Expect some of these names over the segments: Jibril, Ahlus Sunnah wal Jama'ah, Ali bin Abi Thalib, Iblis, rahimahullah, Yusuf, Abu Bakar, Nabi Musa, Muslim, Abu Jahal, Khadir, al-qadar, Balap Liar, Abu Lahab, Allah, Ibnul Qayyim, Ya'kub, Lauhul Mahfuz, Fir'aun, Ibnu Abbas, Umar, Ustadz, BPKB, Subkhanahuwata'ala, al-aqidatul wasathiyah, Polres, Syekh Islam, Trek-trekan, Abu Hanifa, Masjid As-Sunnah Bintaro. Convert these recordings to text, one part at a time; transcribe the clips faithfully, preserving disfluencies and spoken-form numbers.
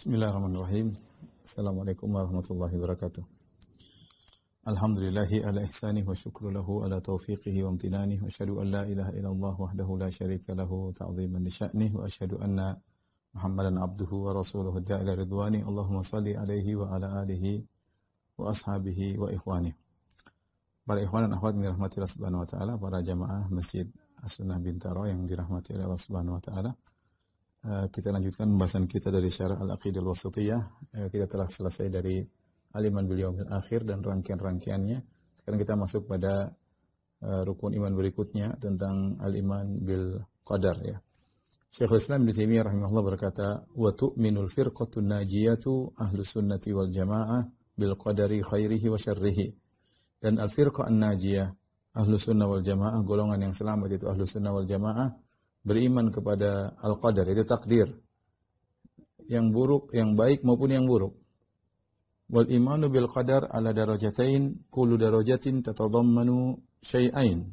Bismillahirrahmanirrahim. Assalamualaikum warahmatullahi wabarakatuh. Alhamdulillahi ala ihsanih wa syukru lahu ala taufiqihi wa amtinanih. Wa syahadu an la ilaha illallah wahdahu la syarika lahu ta'ziman li sya'nih. Wa syahadu anna Muhammadan abduhu wa rasuluhu da'ila ridwani. Allahumma salli alaihi wa ala alihi wa ashabihi wa ikhwanih. Para ikhwan dan akhwat yang dirahmati Allah subhanahu wa ta'ala, para jamaah Masjid As-Sunnah Bintaro yang dirahmati Allah subhanahu wa ta'ala, kita lanjutkan pembahasan kita dari syarah al-aqidatul wasathiyah. Kita telah selesai dari aliman bil yaumil akhir dan rangkaian-rangkaiannya. Sekarang kita masuk pada rukun iman berikutnya tentang al-iman bil qadar, ya. Syekh Islam Ibnu Taimiyah rahimahullah berkata, "Wa tu'minul firqatul najiyatu ahlus sunnah wal jama'ah bil qadari khairihi wa syarrihi." Dan al-firqah an-najiyah, ahlus sunnah wal jama'ah, golongan yang selamat itu ahlus sunnah wal jama'ah, beriman kepada al-qadar, itu takdir yang buruk, yang baik maupun yang buruk. Wal imanu bil qadar ala darajatain, kullu darajatin tatadammanu syai'ain.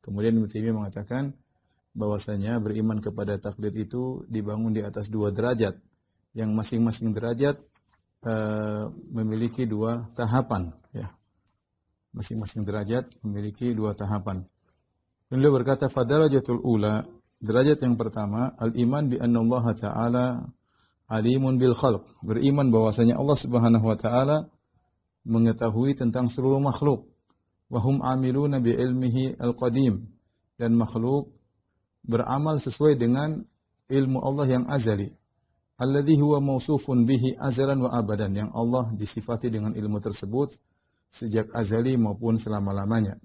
Kemudian Ibnu Taimiyah mengatakan bahwasanya beriman kepada takdir itu dibangun di atas dua derajat, yang masing-masing derajat uh, memiliki dua tahapan, ya. Masing-masing derajat memiliki dua tahapan. Dan beliau berkata, fadarajatul ula, derajat yang pertama, al-iman bi anna Allah Ta'ala alimun bil khalq. Beriman bahwasanya Allah Subhanahu wa Ta'ala mengetahui tentang seluruh makhluk. Wa hum amiluna bi ilmihi al-qadim. Dan makhluk beramal sesuai dengan ilmu Allah yang azali. Alladhi huwa mausufun bihi azalan wa abadan, yang Allah disifati dengan ilmu tersebut sejak azali maupun selama-lamanya.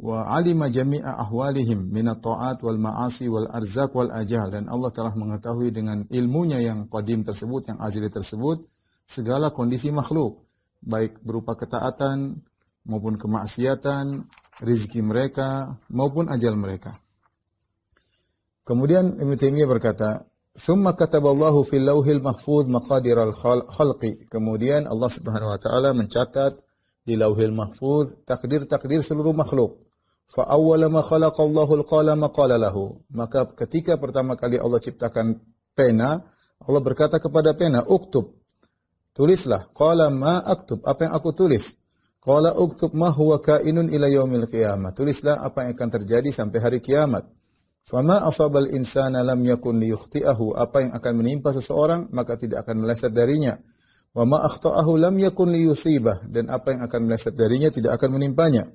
Wa alima jami'a ahwalihim minat ta'at wal ma'asi wal arzak wal ajal, dan Allah telah mengetahui dengan ilmunya yang qadim tersebut, yang azali tersebut, segala kondisi makhluk, baik berupa ketaatan maupun kemaksiatan, rizki mereka maupun ajal mereka. Kemudian Ibnu Taimiyah berkata, "Tsumma kataballahu fil lauhil mahfuz maqadiral khalqi." Kemudian Allah Subhanahu wa taala mencatat di Lauhul Mahfuz takdir-takdir seluruh makhluk. Fa awwala ma khalaqallahu al-qalam qala lahu. Maka ketika pertama kali Allah ciptakan pena, Allah berkata kepada pena, "Uktub." Tulislah. Qala ma aktub, apa yang aku tulis? Qala uktub ma huwa kainun ila yaumil qiyamah. Tulislah apa yang akan terjadi sampai hari kiamat. Fa ma asabal insana lam yakun liyukhti'ahu. Apa yang akan menimpa seseorang maka tidak akan meleset darinya. Wa ma akhta'ahu lam yakun liyusibah, dan apa yang akan meleset darinya tidak akan menimpanya.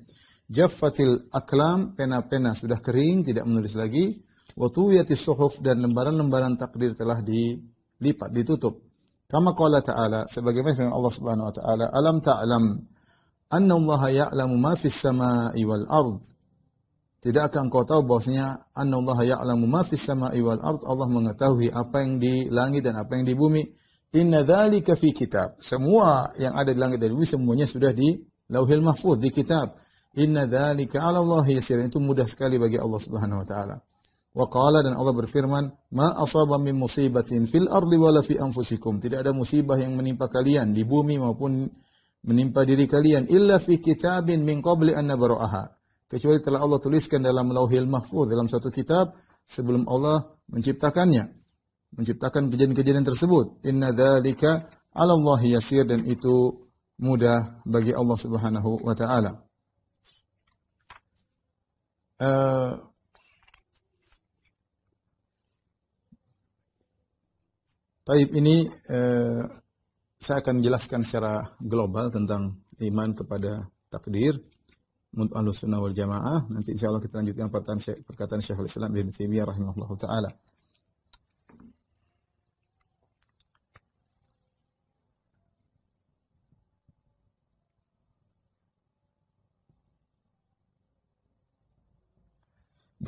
Jaffatil aklam, pena-pena sudah kering, tidak menulis lagi. Wa tuwiyatis suhuf, dan lembaran-lembaran takdir telah dilipat, ditutup. Kama qala ta'ala, sebagaimana firman Allah Subhanahu wa ta'ala, "Alam ta'lam anna Allah ya'lamu ma fis samai wal ard." Tidakkah engkau tahu bahwasanya anna Allah ya'lamu ma fis samai wal ard, Allah mengetahui apa yang di langit dan apa yang di bumi. Inna dzalika fi kitab. Semua yang ada di langit dan bumi semuanya sudah di Lauhul Mahfuz, di kitab. Inna dzalika 'ala Allah yasir. Itu mudah sekali bagi Allah Subhanahu wa taala. Wa qala, dan Allah berfirman, "Ma asaba min musibatin fil ardi wala fi anfusikum." Tidak ada musibah yang menimpa kalian di bumi maupun menimpa diri kalian illa fi kitabin min qabli an nabra'aha. Kecuali telah Allah tuliskan dalam Lauhul Mahfuz, dalam satu kitab sebelum Allah menciptakannya. Menciptakan kejadian-kejadian tersebut. Inna dzalika 'ala Allah yasir, dan itu mudah bagi Allah Subhanahu wa taala. Uh, Taib ini uh, saya akan jelaskan secara global tentang iman kepada takdir menurut Ahlus Sunnah wal Jamaah. Nanti insyaallah kita lanjutkan perkataan Syekh, perkataan Syekhul Islam Ibnu Taimiyah rahimahullahu taala.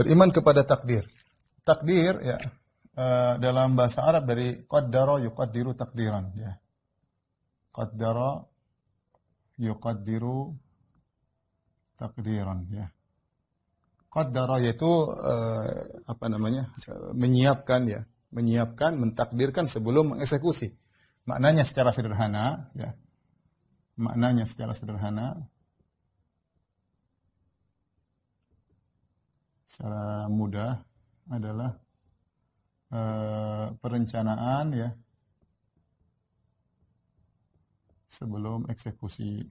Beriman kepada takdir. Takdir, ya, uh, dalam bahasa Arab dari qaddara yuqaddiru takdiran, ya. Qaddara yuqaddiru takdiran, ya. Qaddara yaitu uh, apa namanya? Uh, menyiapkan, ya. Menyiapkan, mentakdirkan sebelum mengeksekusi. Maknanya secara sederhana, ya. Maknanya secara sederhana secara mudah adalah uh, perencanaan, ya, sebelum eksekusi.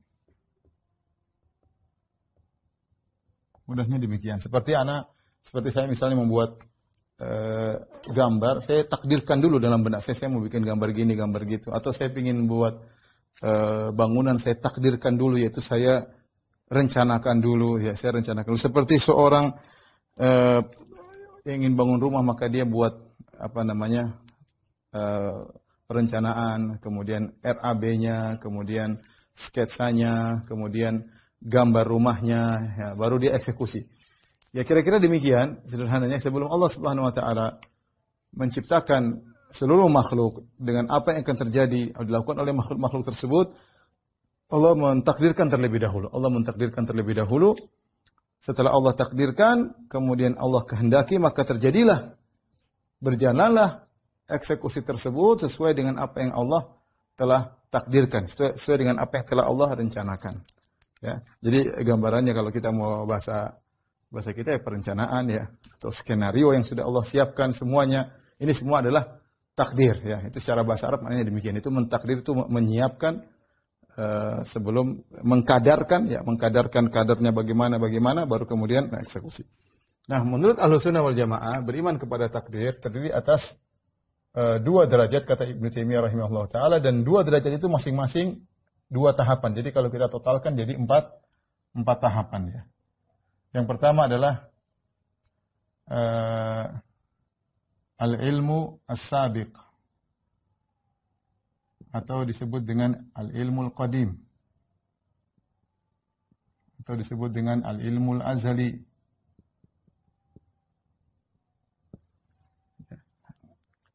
Mudahnya demikian. Seperti anak, seperti saya misalnya membuat uh, gambar, saya takdirkan dulu dalam benak saya, saya mau bikin gambar gini, gambar gitu. Atau saya ingin buat uh, bangunan, saya takdirkan dulu, yaitu saya rencanakan dulu, ya saya rencanakan dulu. Seperti seorang uh, yang ingin bangun rumah, maka dia buat apa namanya, uh, perencanaan, kemudian R A B-nya, kemudian sketsanya, kemudian gambar rumahnya, ya, baru dia eksekusi. Ya kira-kira demikian sederhananya, sebelum Allah Subhanahu wa taala menciptakan seluruh makhluk dengan apa yang akan terjadi atau dilakukan oleh makhluk-makhluk tersebut, Allah mentakdirkan terlebih dahulu. Allah mentakdirkan terlebih dahulu. Setelah Allah takdirkan, kemudian Allah kehendaki, maka terjadilah, berjalanlah eksekusi tersebut sesuai dengan apa yang Allah telah takdirkan, sesuai dengan apa yang telah Allah rencanakan. Ya, jadi gambarannya kalau kita mau bahasa bahasa kita ya perencanaan ya, atau skenario yang sudah Allah siapkan semuanya. Ini semua adalah takdir ya. Itu secara bahasa Arab maknanya demikian. Itu mentakdir itu menyiapkan uh, sebelum mengkadarkan ya, mengkadarkan kadarnya bagaimana bagaimana baru kemudian nah, eksekusi. Nah, menurut Ahlus Sunnah wal Jama'ah beriman kepada takdir terdiri atas Uh, dua derajat kata Ibnu Taimiyah rahimahullah ta'ala, dan dua derajat itu masing-masing dua tahapan. Jadi kalau kita totalkan jadi empat, empat tahapan ya. Yang pertama adalah uh, al-ilmu as-sabiq, atau disebut dengan al-ilmul qadim, atau disebut dengan al-ilmul azali.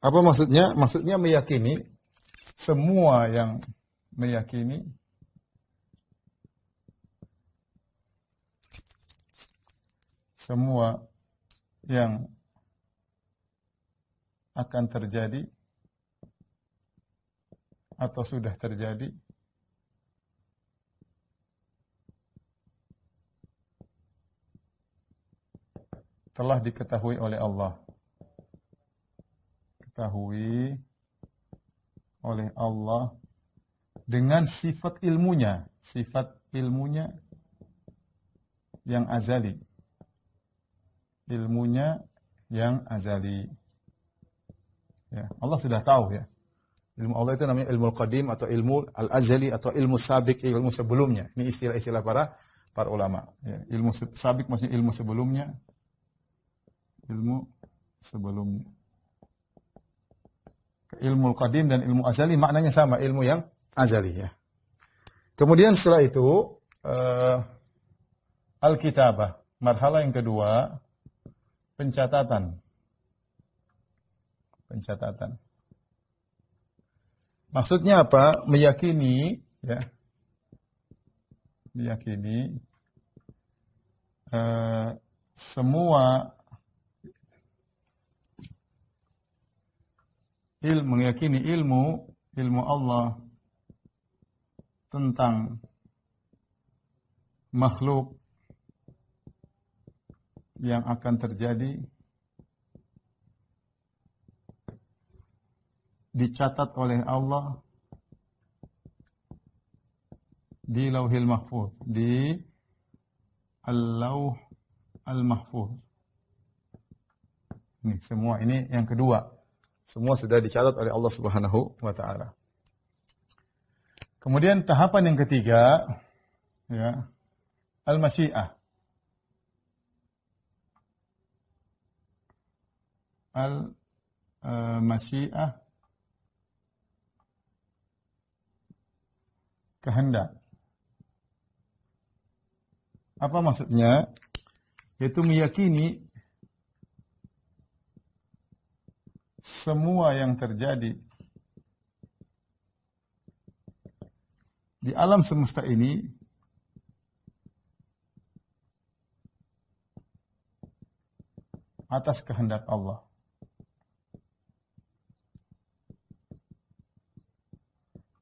Apa maksudnya? Maksudnya meyakini semua yang meyakini semua yang akan terjadi atau sudah terjadi telah diketahui oleh Allah. Ketahui oleh Allah dengan sifat ilmunya, sifat ilmunya yang azali, ilmunya yang azali. Ya, Allah sudah tahu ya. Ilmu Allah itu namanya ilmu al-qadim atau ilmu al-azali atau ilmu sabik, ilmu sebelumnya. Ini istilah-istilah para para ulama. Ya, ilmu sabik maksudnya ilmu sebelumnya, ilmu sebelumnya. Ilmu qadim dan ilmu azali maknanya sama, ilmu yang azali ya. Kemudian setelah itu uh, al-kitabah, marhala yang kedua, pencatatan. Pencatatan. Maksudnya apa? Meyakini ya. Meyakini uh, semua ilmu, meyakini ilmu, ilmu Allah tentang makhluk yang akan terjadi dicatat oleh Allah di Lauhul Mahfuz, di al-Lauh al-Mahfuz. Ini semua ini yang kedua. Semua sudah dicatat oleh Allah Subhanahu wa taala. Kemudian tahapan yang ketiga ya, al-masyiah. Al-masyiah, kehendak. Apa maksudnya? Yaitu meyakini semua yang terjadi di alam semesta ini atas kehendak Allah.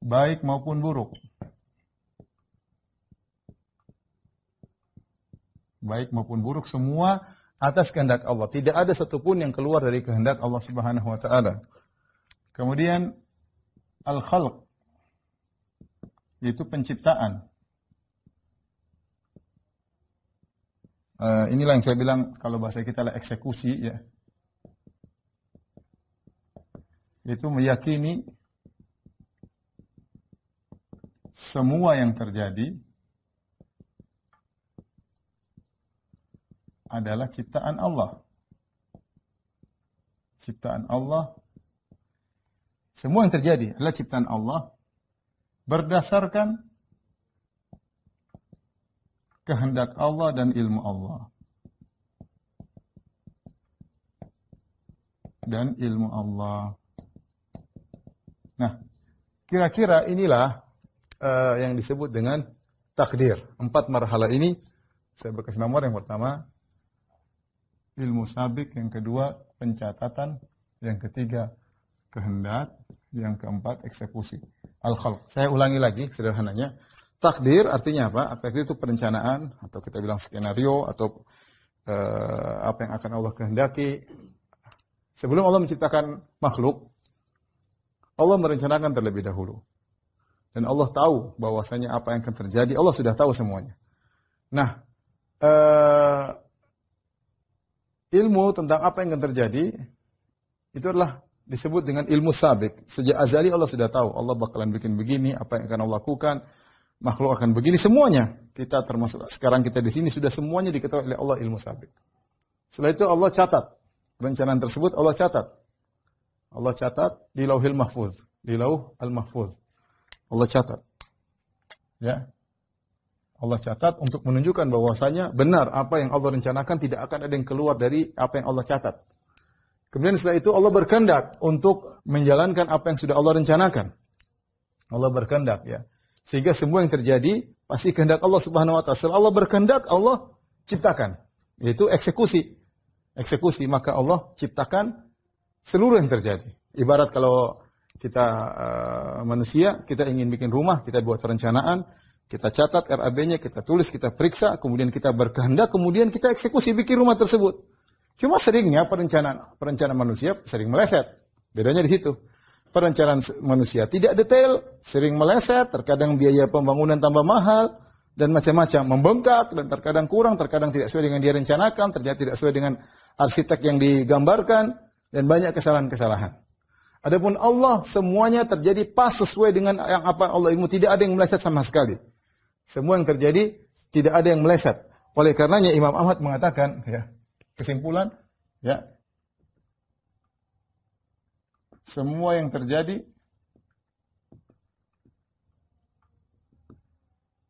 Baik maupun buruk. Baik maupun buruk, semua atas kehendak Allah. Tidak ada satupun yang keluar dari kehendak Allah Subhanahu wa taala. Kemudian al-khalq, yaitu penciptaan. Uh, inilah yang saya bilang kalau bahasa kita lah eksekusi, ya. Yaitu meyakini semua yang terjadi adalah ciptaan Allah. Ciptaan Allah. Semua yang terjadi adalah ciptaan Allah berdasarkan kehendak Allah dan ilmu Allah. Dan ilmu Allah. Nah, kira-kira inilah uh, yang disebut dengan takdir. Empat marhala ini, saya berkasih nomor yang pertama, ilmu sabik, yang kedua, pencatatan, yang ketiga, kehendak, yang keempat, eksekusi. Al-khalq. Saya ulangi lagi sederhananya. Takdir artinya apa? Takdir itu perencanaan, atau kita bilang skenario, atau uh, apa yang akan Allah kehendaki. Sebelum Allah menciptakan makhluk, Allah merencanakan terlebih dahulu. Dan Allah tahu bahwasanya apa yang akan terjadi, Allah sudah tahu semuanya. Nah, uh, ilmu tentang apa yang akan terjadi, itu adalah disebut dengan ilmu sabik. Sejak azali Allah sudah tahu, Allah bakalan bikin begini, apa yang akan Allah lakukan, makhluk akan begini, semuanya. Kita termasuk sekarang kita di sini sudah semuanya diketahui oleh Allah ilmu sabik. Setelah itu Allah catat. Rencana tersebut Allah catat. Allah catat di Lauhul Mahfuz, di Lauh al-Mahfuz. Allah catat. Ya. Allah catat untuk menunjukkan bahwasanya benar apa yang Allah rencanakan, tidak akan ada yang keluar dari apa yang Allah catat. Kemudian setelah itu Allah berkehendak untuk menjalankan apa yang sudah Allah rencanakan. Allah berkehendak, ya. Sehingga semua yang terjadi pasti kehendak Allah Subhanahu wa taala. Setelah Allah berkehendak, Allah ciptakan, yaitu eksekusi. Eksekusi, maka Allah ciptakan seluruh yang terjadi. Ibarat kalau kita uh, manusia, kita ingin bikin rumah, kita buat perencanaan, kita catat R A B-nya, kita tulis, kita periksa, kemudian kita berkehendak, kemudian kita eksekusi bikin rumah tersebut. Cuma seringnya perencanaan perencanaan manusia sering meleset. Bedanya di situ. Perencanaan manusia tidak detail, sering meleset, terkadang biaya pembangunan tambah mahal, dan macam-macam, membengkak, dan terkadang kurang, terkadang tidak sesuai dengan dia rencanakan, terkadang tidak sesuai dengan arsitek yang digambarkan, dan banyak kesalahan-kesalahan. Adapun Allah, semuanya terjadi pas sesuai dengan yang apa Allah ilmu, tidak ada yang meleset sama sekali. Semua yang terjadi, tidak ada yang meleset. Oleh karenanya Imam Ahmad mengatakan, ya, kesimpulan, ya, semua yang terjadi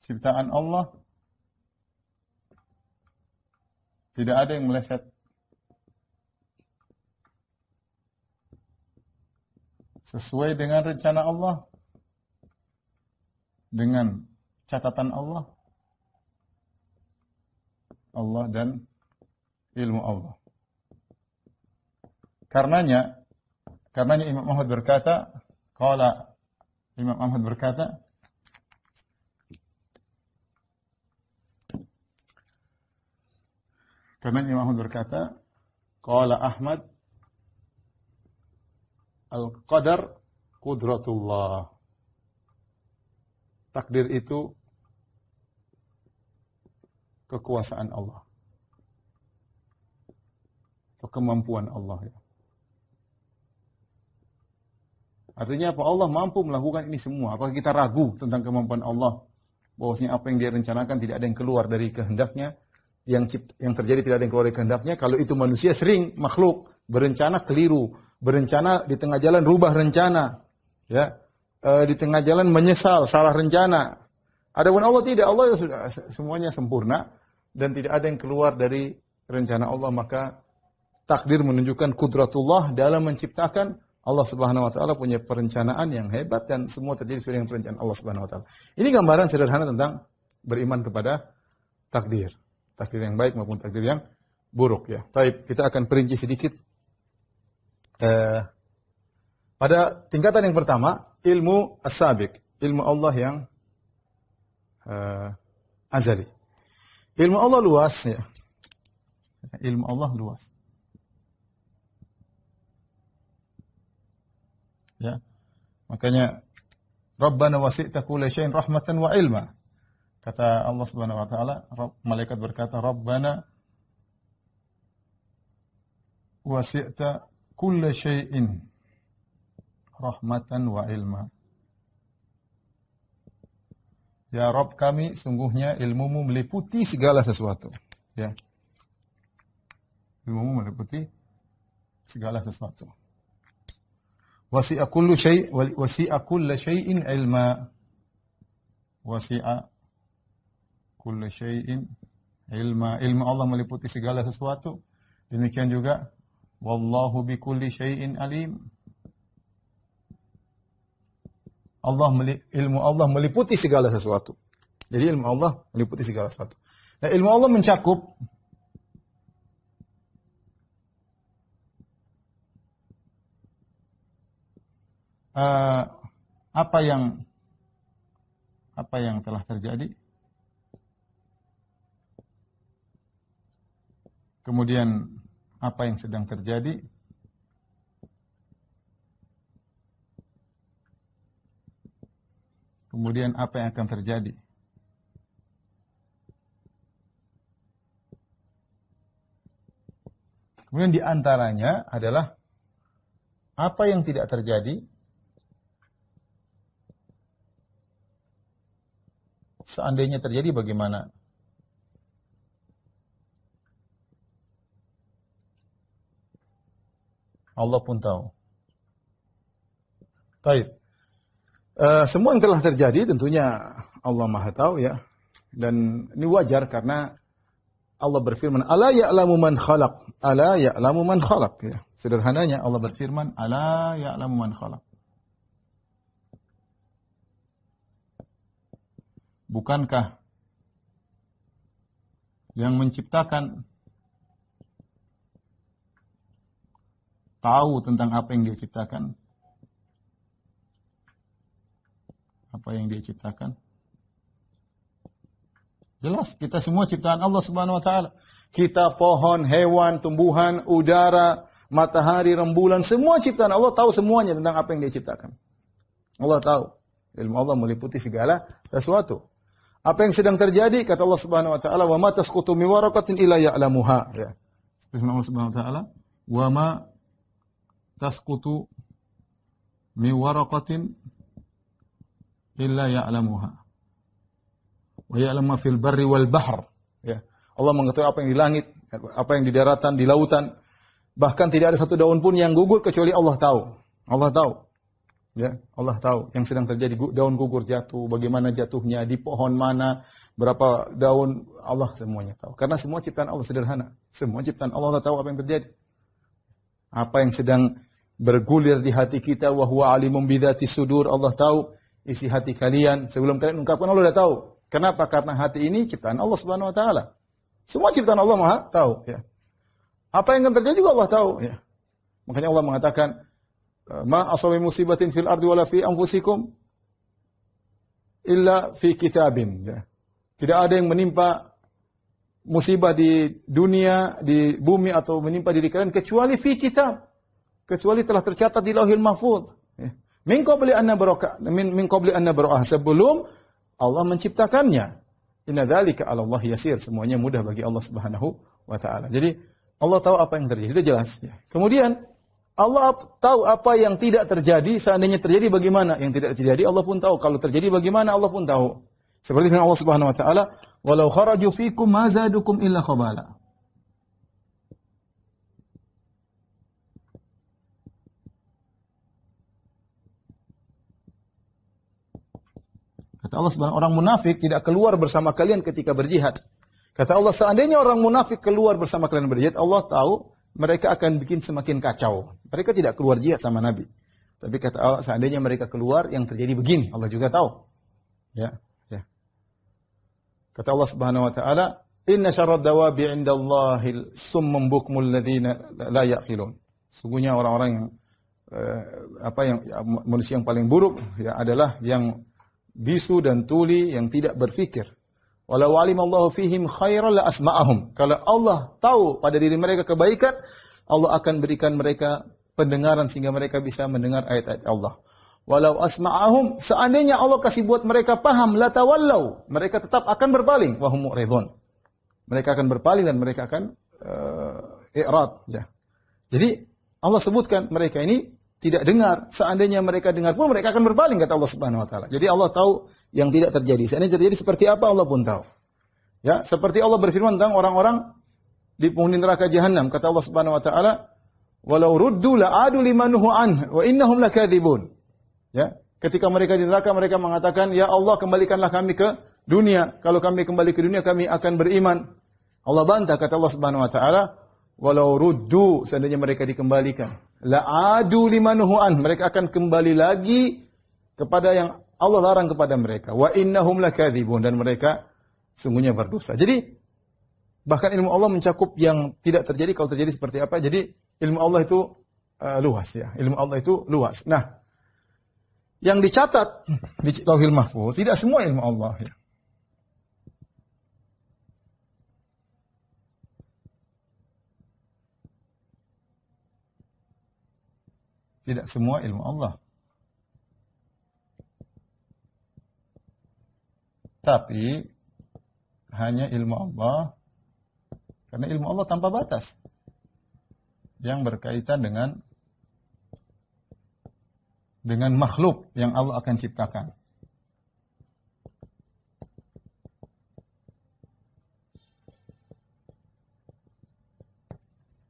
ciptaan Allah, tidak ada yang meleset. Sesuai dengan rencana Allah, dengan catatan Allah, Allah dan ilmu Allah. Karenanya Karenanya Imam Ahmad berkata, qala Imam Ahmad berkata, karenanya Imam Ahmad berkata, qala Ahmad, al-qadar qudratullah. Takdir itu kekuasaan Allah, atau kemampuan Allah, ya. Artinya apa? Allah mampu melakukan ini semua. Apakah kita ragu tentang kemampuan Allah? Bahwasanya apa yang dia rencanakan tidak ada yang keluar dari kehendaknya. Yang cipt, yang terjadi tidak ada yang keluar dari kehendaknya. Kalau itu manusia sering, makhluk berencana keliru. Berencana di tengah jalan rubah rencana. Ya, e, di tengah jalan menyesal, salah rencana. Adapun Allah tidak. Allah sudah semuanya sempurna. Dan tidak ada yang keluar dari rencana Allah. Maka takdir menunjukkan kudratullah dalam menciptakan. Allah Subhanahu wa taala punya perencanaan yang hebat dan semua terjadi sesuai dengan perencanaan Allah Subhanahu wa taala. Ini gambaran sederhana tentang beriman kepada takdir. Takdir yang baik maupun takdir yang buruk, ya. Baik, kita akan perinci sedikit. Eh, pada tingkatan yang pertama, ilmu as-sabik, ilmu Allah yang eh, azali. Ilmu Allah luas, ya. Ilmu Allah luas. Ya. Makanya Rabbana wasi'ta kulla syai'in rahmatan wa ilma. Kata Allah Subhanahu wa taala, malaikat berkata, Rabbana wasi'ta kulla syai'in rahmatan wa ilma. Ya Rabb kami, sungguhnya ilmumu meliputi segala sesuatu. Ya. Ilmumu meliputi segala sesuatu. Wasi'a kullu syai' wasi'a kullu syai'in ilma. Wasi'a kullu syai'in ilma. Ilmu Allah meliputi segala sesuatu. Demikian juga wallahu bikulli syai'in alim. Allah ilmu Allah meliputi segala sesuatu. Jadi ilmu Allah meliputi segala sesuatu. Nah, ilmu Allah mencakup uh, apa yang apa yang telah terjadi. Kemudian apa yang sedang terjadi. Kemudian apa yang akan terjadi? Kemudian diantaranya adalah apa yang tidak terjadi seandainya terjadi bagaimana? Allah pun tahu. Baik. Uh, semua yang telah terjadi tentunya Allah Maha tahu ya, dan ini wajar karena Allah berfirman ala ya'lamu man khalaq, ala ya'lamu man khalaq ya. Sederhananya Allah berfirman ala ya'lamu man khalaq. Bukankah yang menciptakan tahu tentang apa yang dia ciptakan? Apa yang dia ciptakan? Jelas, kita semua ciptaan Allah Subhanahu wa taala. Kita pohon, hewan, tumbuhan, udara, matahari, rembulan, semua ciptaan Allah tahu semuanya tentang apa yang dia ciptakan. Allah tahu. Ilmu Allah meliputi segala sesuatu. Apa yang sedang terjadi kata Allah Subhanahu wa taala, "Wa ma tasqutu min waraqatin illa ya'lamuha." Ya. Bismillah Subhanahu wa taala, "Wa ma tasqutu min waraqatin illa ya'lamuha wa ya'lamu fil barri wal bahr." Ya, Allah mengetahui apa yang di langit, apa yang di daratan, di lautan. Bahkan tidak ada satu daun pun yang gugur kecuali Allah tahu. Allah tahu. Ya, Allah tahu yang sedang terjadi. Daun gugur jatuh, bagaimana jatuhnya, di pohon mana, berapa daun, Allah semuanya tahu. Karena semua ciptaan Allah sederhana. Semua ciptaan Allah, Allah tahu apa yang terjadi. Apa yang sedang bergulir di hati kita, wa huwa alimun bidzati sudur, Allah tahu isi hati kalian sebelum kalian ungkapkan, Allah sudah tahu. Kenapa? Karena hati ini ciptaan Allah Subhanahu wa taala. Semua ciptaan Allah Maha tahu ya. Apa yang akan terjadi juga Allah tahu ya. Makanya Allah mengatakan ma asabi musibatin fil ardi wala fi anfusikum illa fi kitabin ya. Tidak ada yang menimpa musibah di dunia, di bumi atau menimpa diri kalian kecuali fi kitab. Kecuali telah tercatat di Lauhul Mahfuz. Min qabli anna baraka min min qabli anna bara'ah, sebelum Allah menciptakannya. Inna dzalika 'ala Allah yasir, semuanya mudah bagi Allah Subhanahu wa taala. Jadi Allah tahu apa yang terjadi, sudah jelas ya. Kemudian Allah tahu apa yang tidak terjadi, seandainya terjadi bagaimana? Yang tidak terjadi Allah pun tahu, kalau terjadi bagaimana Allah pun tahu. Seperti firman Allah Subhanahu wa taala, "Walau kharaju fikum ma zadukum illa khabala." Kata Allah Subhanahu wa taala, orang munafik tidak keluar bersama kalian ketika berjihad. Kata Allah, seandainya orang munafik keluar bersama kalian berjihad, Allah tahu mereka akan bikin semakin kacau. Mereka tidak keluar jihad sama Nabi. Tapi kata Allah, seandainya mereka keluar, yang terjadi begini, Allah juga tahu. Ya, ya. Kata Allah Subhanahu wa taala, "Inna syarrad dawabi 'indallahil summum bukmul ladzina la ya'qilun." Sungguhnya orang-orang yang eh, apa yang ya, manusia yang paling buruk ya adalah yang bisu dan tuli yang tidak berfikir. Walau alimallahu fihim khairan la asma'ahum. Kalau Allah tahu pada diri mereka kebaikan, Allah akan berikan mereka pendengaran sehingga mereka bisa mendengar ayat-ayat Allah. Walau asma'ahum, seandainya Allah kasih buat mereka paham, la tawallau, mereka tetap akan berpaling, wa hum mu'ridun. Mereka akan berpaling dan mereka akan uh, i'rad, ya. Jadi Allah sebutkan mereka ini tidak dengar, seandainya mereka dengar pun mereka akan berpaling, kata Allah Subhanahu wa taala. Jadi Allah tahu yang tidak terjadi. Seandainya terjadi seperti apa Allah pun tahu. Ya, seperti Allah berfirman tentang orang-orang di penghuni neraka jahanam, kata Allah Subhanahu wa taala, "Walau ruddu la'adu limanuhu an wa innahum lakadzibun." Ya, ketika mereka di neraka mereka mengatakan, "Ya Allah, kembalikanlah kami ke dunia. Kalau kami kembali ke dunia kami akan beriman." Allah bantah, kata Allah Subhanahu wa taala, "Walau ruddu," seandainya mereka dikembalikan, "la'adu limanuhu an," mereka akan kembali lagi kepada yang Allah larang kepada mereka. "Wa innahum lakadzibun," dan mereka sungguhnya berdosa. Jadi bahkan ilmu Allah mencakup yang tidak terjadi kalau terjadi seperti apa. Jadi ilmu Allah itu uh, luas ya. Ilmu Allah itu luas. Nah, yang dicatat di Lauhul Mahfuz tidak semua ilmu Allah ya. Tidak semua ilmu Allah. Tapi hanya ilmu Allah, karena ilmu Allah tanpa batas yang berkaitan dengan dengan makhluk yang Allah akan ciptakan.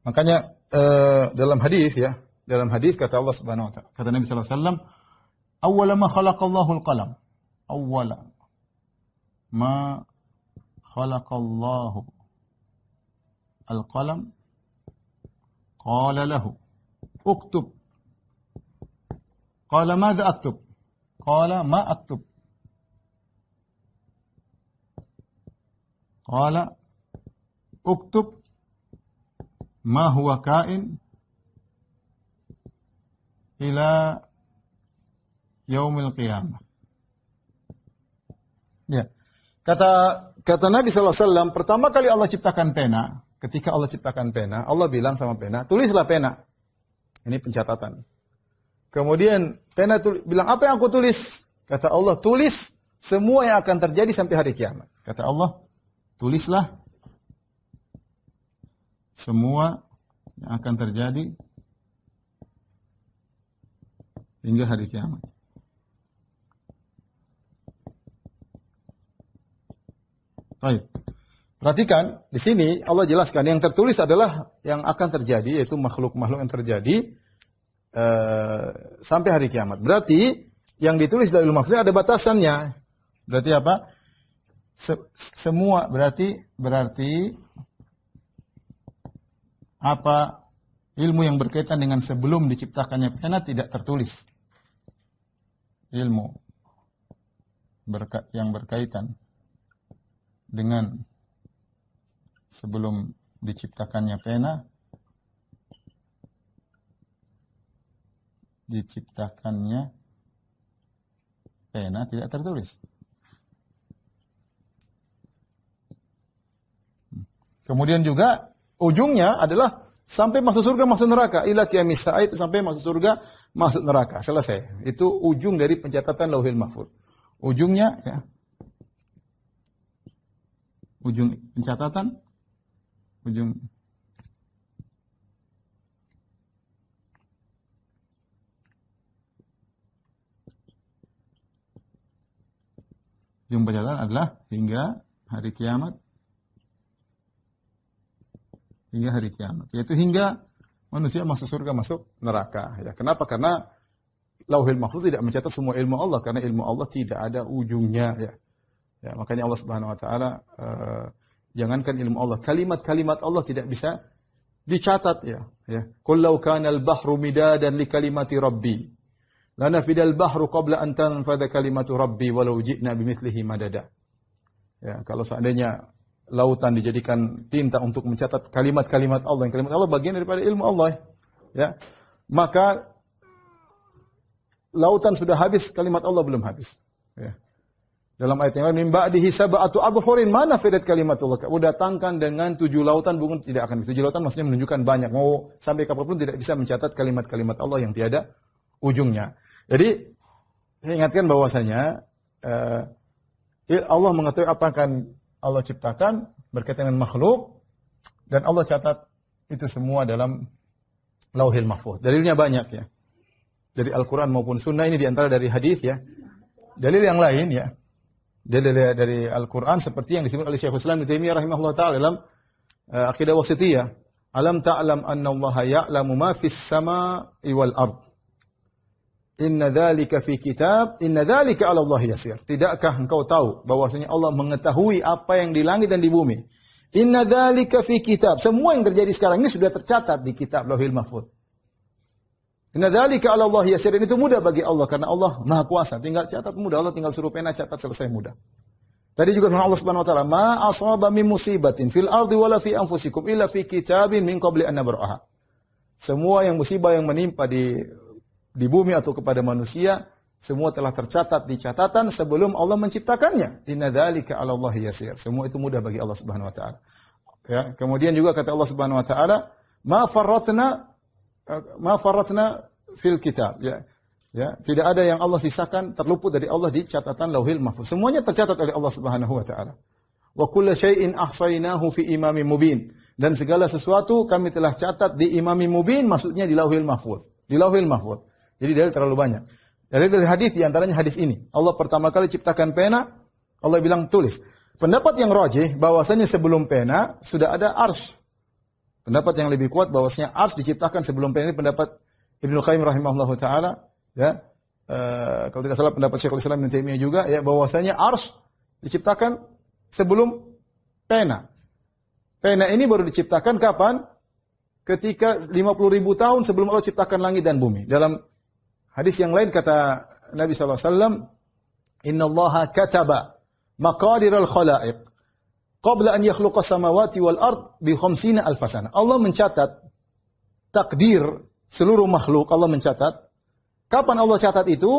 Makanya eh, dalam hadis ya, dalam hadis kata Allah Subhanahu wa taala, kata Nabi sallallahu alaihi wasallam, "Awwala ma khalaqallahu al-qalam." Awwala ma khalaqallahu al-qalam, qala lahu uktub, qala madza aktub, qala ma aktub, qala uktub ma huwa kain ila yaumil qiyamah. Ya, kata Kata Nabi sallallahu alaihi wasallam, pertama kali Allah ciptakan pena, ketika Allah ciptakan pena, Allah bilang sama pena, "Tulislah pena." Ini pencatatan. Kemudian pena tulis, bilang, "Apa yang aku tulis?" Kata Allah, "Tulis semua yang akan terjadi sampai hari kiamat." Kata Allah, "Tulislah semua yang akan terjadi hingga hari kiamat." Baik. Perhatikan di sini Allah jelaskan yang tertulis adalah yang akan terjadi, yaitu makhluk-makhluk yang terjadi uh, sampai hari kiamat. Berarti yang ditulis dari Lauhul Mahfuz ada batasannya. Berarti apa? Se semua berarti berarti apa ilmu yang berkaitan dengan sebelum diciptakannya pena tidak tertulis. Ilmu berka yang berkaitan dengan sebelum diciptakannya pena, diciptakannya pena tidak tertulis. Kemudian juga ujungnya adalah sampai masuk surga, masuk neraka, ila qiyamis sa'a, itu sampai masuk surga, masuk neraka, selesai. Itu ujung dari pencatatan Lauhul Mahfuz. Ujungnya ya, ujung pencatatan, ujung ujung pencatatan adalah hingga hari kiamat, hingga hari kiamat, yaitu hingga manusia masuk surga, masuk neraka. Ya, kenapa? Karena Lauhul Mahfuz tidak mencatat semua ilmu Allah, karena ilmu Allah tidak ada ujungnya. Ya. Ya, makanya Allah Subhanahu wa taala uh, jangankan ilmu Allah, kalimat-kalimat Allah tidak bisa dicatat ya, ya. Qul law kana al-bahru midadan li kalimati rabbi lanafida al-bahru qabla an tanfadha kalimatu rabbi walau ji'na bimithlihi madada. Ya, kalau seandainya lautan dijadikan tinta untuk mencatat kalimat-kalimat Allah, yang kalimat Allah bagian daripada ilmu Allah ya. Maka lautan sudah habis, kalimat Allah belum habis ya. Dalam ayat yang lain, mimba dihisaba atau abhurin mana fidat kalimatullah. Udah datangkan dengan tujuh lautan, bukan tidak akan. Tujuh lautan maksudnya menunjukkan banyak. Mau sampai kapanpun tidak bisa mencatat kalimat-kalimat Allah yang tiada ujungnya. Jadi saya ingatkan bahwasanya uh, Allah mengetahui apa akan Allah ciptakan berkaitan dengan makhluk, dan Allah catat itu semua dalam Lauhul Mahfuz. Dalilnya banyak ya. Dari Al-Qur'an maupun Sunnah, ini diantara dari hadis ya. Dalil yang lain ya. Dalil dari Al-Qur'an seperti yang disebut oleh Syekh Islam Ibnu Taimiyah rahimahullah taala dalam uh, Aqidatul Wasathiyah. Alam ta'lam anna Allah ya'lamu ma fis sama'i wal ard. Inna dzalika fi kitab, inna dzalika 'ala Allah yasir. Tidakkah engkau tahu bahwasanya Allah mengetahui apa yang di langit dan di bumi? Inna dzalika fi kitab. Semua yang terjadi sekarang ini sudah tercatat di kitab Lauhul Mahfuz. Inna dzalika 'ala Allah yasir. Ini itu mudah bagi Allah karena Allah Maha Kuasa. Tinggal catat mudah, Allah tinggal suruh pena catat, selesai mudah. Tadi juga firman Allah Subhanahu wa taala, "Ma asaba min musibatin fil ardi wala fi anfusikum illa fi kitabin min qabli an nabraha." Semua yang musibah yang menimpa di di bumi atau kepada manusia, semua telah tercatat di catatan sebelum Allah menciptakannya. Inna dzalika 'ala Allah yasir. Semua itu mudah bagi Allah Subhanahu wa taala. Ya, kemudian juga kata Allah Subhanahu wa taala, "Ma farratna ma farratna fil kitab." Ya. Ya, tidak ada yang Allah sisakan terluput dari Allah di catatan Lauhul Mahfuz. Semuanya tercatat oleh Allah Subhanahu wa taala. Wa kullu syai'in ahsaynahu fi imamin mubin. Dan segala sesuatu kami telah catat di imamin mubin, maksudnya di Lauhul Mahfuz. Di Lauhul Mahfuz. Jadi dalil terlalu banyak. Dalil dari hadis, di antaranya hadis ini. Allah pertama kali ciptakan pena, Allah bilang tulis. Pendapat yang rajih bahwasanya sebelum pena sudah ada arsy. Pendapat yang lebih kuat bahwasanya arsy diciptakan sebelum pena, ini pendapat Ibnul Qayyim rahimahullahu taala. Ya, uh, kalau tidak salah pendapat Syekh Islam Ibnu Taimiyah juga ya, bahwasanya arsy diciptakan sebelum pena. Pena ini baru diciptakan kapan? Ketika lima puluh ribu tahun sebelum Allah ciptakan langit dan bumi. Dalam hadis yang lain kata Nabi sallallahu alaihi wasallam, "Innallaha kataba maqadiral khalaiq qabla an yakhluqa samawati wal ard bi khamsina alf sana." Allah mencatat takdir seluruh makhluk, Allah mencatat. Kapan Allah catat itu?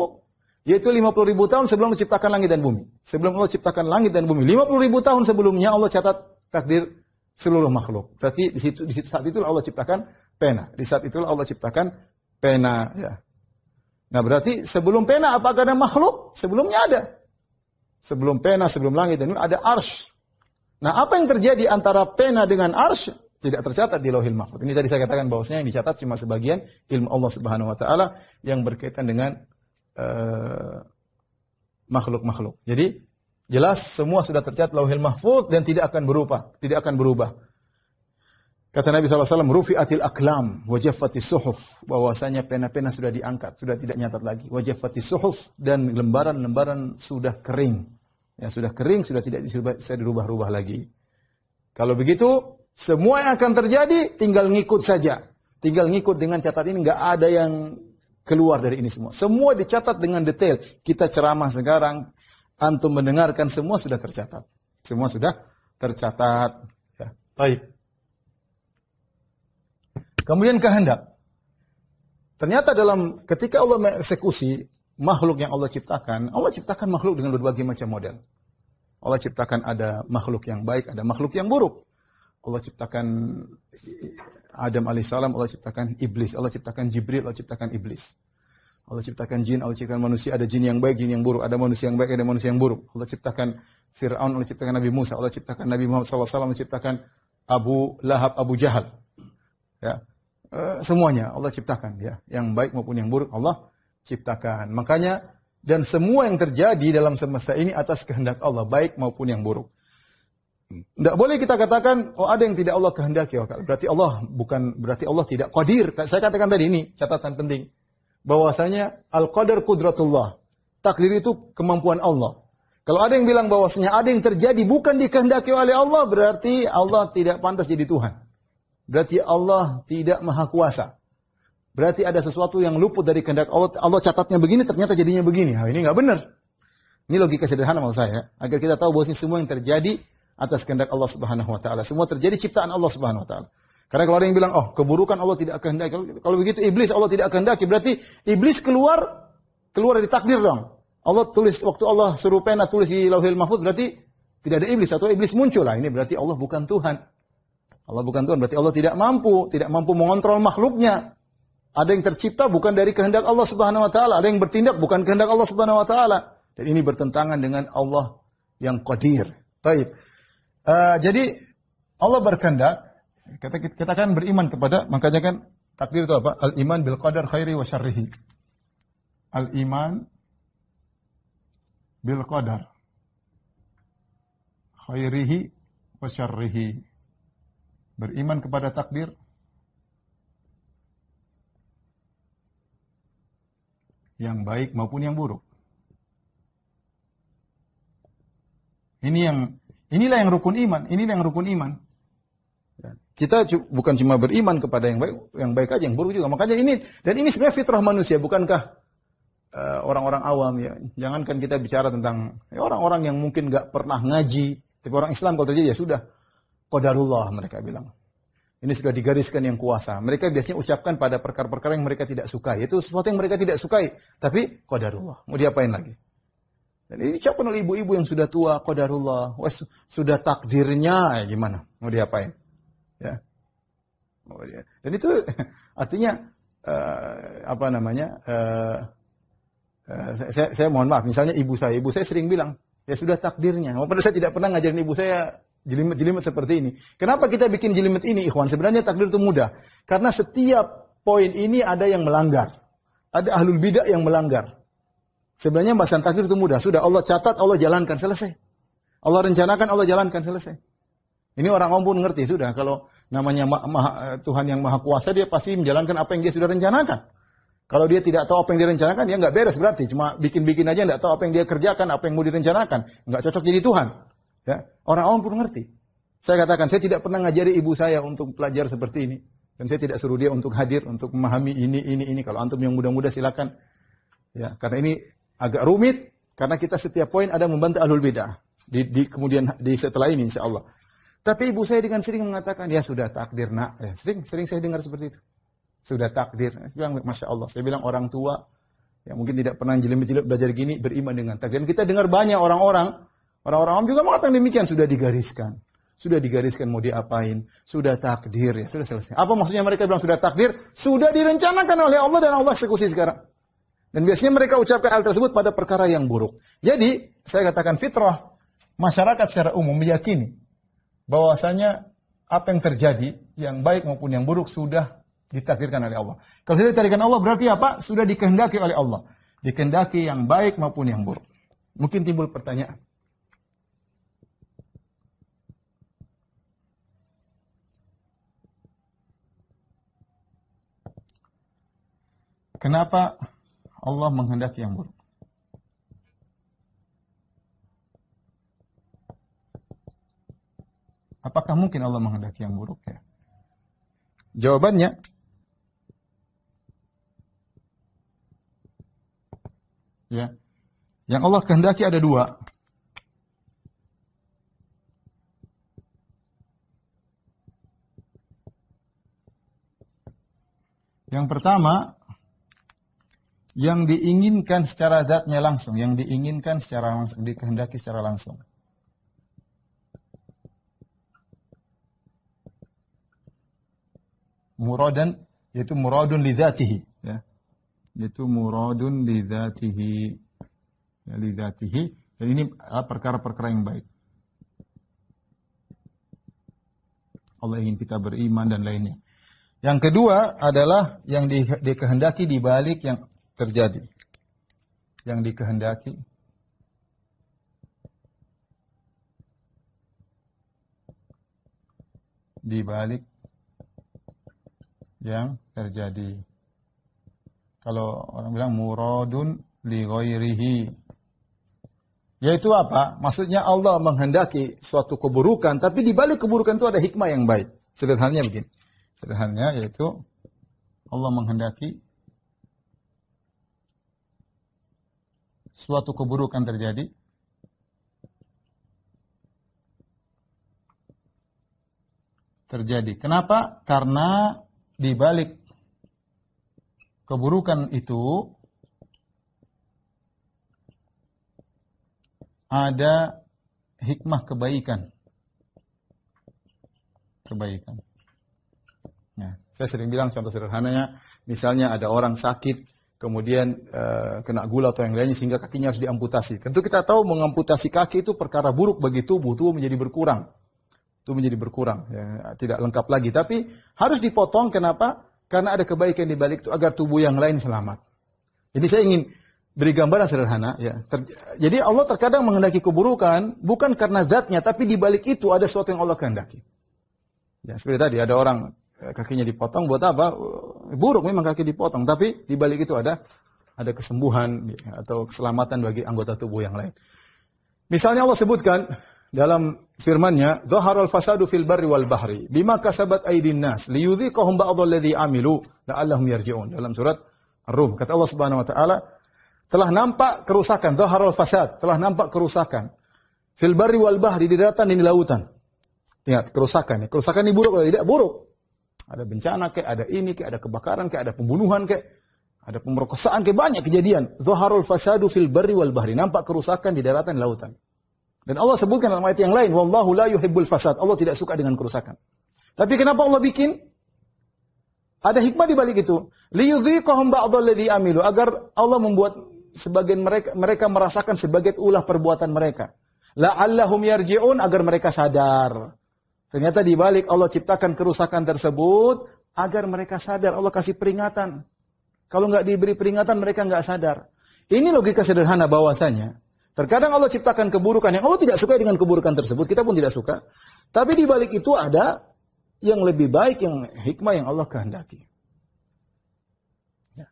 Yaitu lima puluh ribu tahun sebelum menciptakan langit dan bumi. Sebelum Allah ciptakan langit dan bumi, lima puluh ribu tahun sebelumnya Allah catat takdir seluruh makhluk. Berarti di situ, di situ saat itulah Allah ciptakan pena. Di saat itulah Allah ciptakan pena. Ya. Nah berarti sebelum pena apakah ada makhluk? Sebelumnya ada. Sebelum pena, sebelum langit dan bumi ada arsy. Nah apa yang terjadi antara pena dengan arsy? Tidak tercatat di Lauhul Mahfuz. Ini tadi saya katakan bahwasanya yang dicatat cuma sebagian ilmu Allah Subhanahu wa taala yang berkaitan dengan makhluk-makhluk. Uh, Jadi jelas semua sudah tercatat Lauhul Mahfuz dan tidak akan berubah, tidak akan berubah. Kata Nabi sallallahu alaihi wasallam, "Rufi'atil aqlam wa jaffatis suhuf." Bahwasanya pena-pena sudah diangkat, sudah tidak nyatat lagi. Wa jaffatis suhuf, dan lembaran-lembaran sudah kering. Ya, sudah kering, sudah tidak bisa dirubah-rubah lagi. Kalau begitu, semua yang akan terjadi tinggal ngikut saja. Tinggal ngikut dengan catatan ini, enggak ada yang keluar dari ini semua. Semua dicatat dengan detail. Kita ceramah sekarang, antum mendengarkan, semua sudah tercatat. Semua sudah tercatat. Ya, baik. Kemudian kehendak. Ternyata dalam ketika Allah mengeksekusi makhluk yang Allah ciptakan, Allah ciptakan makhluk dengan berbagai macam model. Allah ciptakan ada makhluk yang baik, ada makhluk yang buruk. Allah ciptakan Adam alaihissalam, Allah ciptakan Iblis, Allah ciptakan Jibril, Allah ciptakan Iblis. Allah ciptakan jin, Allah ciptakan manusia, ada jin yang baik, jin yang buruk, ada manusia yang baik, ada manusia yang buruk. Allah ciptakan Fir'aun, Allah ciptakan Nabi Musa, Allah ciptakan Nabi Muhammad sallallahu alaihi wasallam, Allah ciptakan Abu Lahab, Abu Jahal. Ya. E, semuanya Allah ciptakan ya, yang baik maupun yang buruk Allah ciptakan. Makanya dan semua yang terjadi dalam semesta ini atas kehendak Allah, baik maupun yang buruk. Tidak boleh kita katakan, oh ada yang tidak Allah kehendaki. Berarti Allah bukan, berarti Allah tidak qadir. Saya katakan tadi ini, catatan penting. Bahwasanya al-qadar qudratullah. Takdir itu kemampuan Allah. Kalau ada yang bilang bahwasanya ada yang terjadi bukan dikehendaki oleh Allah, berarti Allah tidak pantas jadi Tuhan. Berarti Allah tidak maha kuasa. Berarti ada sesuatu yang luput dari kehendak Allah. Allah catatnya begini, ternyata jadinya begini. Nah, ini nggak benar. Ini logika sederhana maksud saya. Agar kita tahu bahwasanya semua yang terjadi atas kehendak Allah Subhanahu wa taala. Semua terjadi ciptaan Allah Subhanahu wa taala. Karena kalau ada yang bilang, "Oh, keburukan Allah tidak kehendaki." Kalau begitu iblis Allah tidak kehendaki, berarti iblis keluar keluar dari takdir dong. Allah tulis, waktu Allah suruh pena tulis di Lauhul Mahfuz, berarti tidak ada iblis atau iblis muncul lah. Ini berarti Allah bukan Tuhan. Allah bukan Tuhan, berarti Allah tidak mampu, tidak mampu mengontrol makhluknya. Ada yang tercipta bukan dari kehendak Allah Subhanahu wa taala, ada yang bertindak bukan kehendak Allah Subhanahu wa taala. Dan ini bertentangan dengan Allah yang Qadir. Baik. Uh, jadi Allah berkehendak, kita, kita kan beriman kepada, makanya kan takdir itu apa? Al-iman bil qadar khairi wa syarrihi. Al-iman bil qadar khairihi wa syarrihi. Beriman kepada takdir yang baik maupun yang buruk. Ini yang inilah yang rukun iman, inilah yang rukun iman. Kita bukan cuma beriman kepada yang baik, yang baik aja, yang buruk juga. Makanya ini, dan ini sebenarnya fitrah manusia, bukankah orang-orang uh, awam ya? Jangankan kita bicara tentang orang-orang ya, yang mungkin nggak pernah ngaji, tapi orang Islam kalau terjadi ya sudah qadarullah mereka bilang. Ini sudah digariskan yang kuasa. Mereka biasanya ucapkan pada perkara-perkara yang mereka tidak sukai, yaitu sesuatu yang mereka tidak sukai, tapi qadarullah. Mau diapain lagi? Dan ini diucapkan oleh ibu-ibu yang sudah tua, qadarullah, wah, sudah takdirnya, ya gimana? Mau diapain? Ya. Dan itu artinya uh, apa namanya? Uh, uh, saya, saya mohon maaf. Misalnya ibu saya, ibu saya sering bilang, ya sudah takdirnya. Walaupun saya tidak pernah ngajarin ibu saya jelimet-jelimet seperti ini. Kenapa kita bikin jelimet ini, ikhwan? Sebenarnya takdir itu mudah. Karena setiap poin ini ada yang melanggar. Ada ahlul bidah yang melanggar. Sebenarnya bahasan takdir itu mudah. Sudah Allah catat, Allah jalankan, selesai. Allah rencanakan, Allah jalankan, selesai. Ini orang awam pun ngerti sudah, kalau namanya maha, Tuhan yang Maha Kuasa, dia pasti menjalankan apa yang dia sudah rencanakan. Kalau dia tidak tahu apa yang direncanakan, dia nggak beres berarti. Cuma bikin-bikin aja, nggak tahu apa yang dia kerjakan, apa yang mau direncanakan. Nggak cocok jadi Tuhan. Ya, orang awam pun ngerti. Saya katakan, saya tidak pernah ngajari ibu saya untuk pelajar seperti ini. Dan saya tidak suruh dia untuk hadir, untuk memahami ini, ini, ini. Kalau antum yang muda-muda silakan. Ya, karena ini agak rumit, karena kita setiap poin ada membantah ahlul bidah. Di, di, kemudian di setelah ini insya Allah. Tapi ibu saya dengan sering mengatakan, ya sudah takdir nak. Ya, sering, sering saya dengar seperti itu. Sudah takdir. Saya bilang, Masya Allah. Saya bilang orang tua, yang mungkin tidak pernah jelimet-jelimet belajar gini, beriman dengan takdir. Dan kita dengar banyak orang-orang, orang-orang awam juga mengatakan demikian. Sudah digariskan. Sudah digariskan, mau diapain. Sudah takdir, ya sudah selesai. Apa maksudnya mereka bilang sudah takdir? Sudah direncanakan oleh Allah dan Allah eksekusi sekarang. Dan biasanya mereka ucapkan hal tersebut pada perkara yang buruk. Jadi, saya katakan fitrah, masyarakat secara umum meyakini bahwasanya apa yang terjadi, yang baik maupun yang buruk sudah ditakdirkan oleh Allah. Kalau sudah ditakdirkan Allah berarti apa? Sudah dikehendaki oleh Allah. Dikehendaki yang baik maupun yang buruk. Mungkin timbul pertanyaan. Kenapa Allah menghendaki yang buruk? Apakah mungkin Allah menghendaki yang buruk ya? Jawabannya, ya, yang Allah kehendaki ada dua. Yang pertama, yang diinginkan secara zatnya langsung, yang diinginkan secara langsung, dikehendaki secara langsung. Muradan, yaitu muradun lidzatihi, ya. Yaitu muradun lidzatihi, ya, lidzatihi. Dan ini adalah perkara-perkara yang baik. Allah ingin kita beriman dan lainnya. Yang kedua adalah yang di, dikehendaki di balik yang terjadi. Yang dikehendaki di balik yang terjadi. Kalau orang bilang muradun li ghairihi, yaitu apa? Maksudnya Allah menghendaki suatu keburukan, tapi di balik keburukan itu ada hikmah yang baik. Sederhananya begini. Sederhananya yaitu Allah menghendaki suatu keburukan terjadi, terjadi. Kenapa? Karena di balik keburukan itu ada hikmah kebaikan. Kebaikan. Ya. Saya sering bilang contoh sederhananya, misalnya ada orang sakit, kemudian uh, kena gula atau yang lainnya sehingga kakinya harus diamputasi. Tentu kita tahu mengamputasi kaki itu perkara buruk bagi tubuh, tubuh menjadi berkurang. Tubuh menjadi berkurang, ya, tidak lengkap lagi. Tapi harus dipotong, kenapa? Karena ada kebaikan di balik itu agar tubuh yang lain selamat. Jadi saya ingin beri gambaran sederhana. Ya. Ter- Jadi Allah terkadang menghendaki keburukan bukan karena zatnya, tapi di balik itu ada sesuatu yang Allah kehendaki. Ya, seperti tadi ada orang kakinya dipotong buat apa? Buruk memang kaki dipotong, tapi di balik itu ada ada kesembuhan atau keselamatan bagi anggota tubuh yang lain. Misalnya Allah sebutkan dalam firman-Nya, "Zaharul fasadu fil barri wal bahri bima kasabat aydin nas liyudhiqahum ba'dalladzi amilu la'allahum yarji'un." Dalam surat Ar-Rum kata Allah Subhanahu wa taala, telah nampak kerusakan, zaharul fasad, telah nampak kerusakan fil barri wal bahri, di daratan dan di lautan. Lihat kerusakan, kerusakan ini buruk atau tidak? Buruk. Ada bencana kayak, ada ini kayak, ada kebakaran kayak, ada pembunuhan kayak, ada pemerkosaan kayak, banyak kejadian. Zaharul fasadu fil barri wal bahri, nampak kerusakan di daratan dan lautan. Dan Allah sebutkan dalam ayat yang lain, wallahu la yuhibbul fasad, Allah tidak suka dengan kerusakan. Tapi kenapa Allah bikin? Ada hikmah di balik itu. Liyudhiqahum ba'dalladzi amilu, agar Allah membuat sebagian mereka mereka merasakan sebagian ulah perbuatan mereka. La'allahum yarji'un, agar mereka sadar. Ternyata di balik Allah ciptakan kerusakan tersebut agar mereka sadar. Allah kasih peringatan. Kalau enggak diberi peringatan mereka enggak sadar. Ini logika sederhana bahwasanya terkadang Allah ciptakan keburukan yang Allah tidak suka dengan keburukan tersebut, kita pun tidak suka. Tapi di balik itu ada yang lebih baik, yang hikmah yang Allah kehendaki. Ya.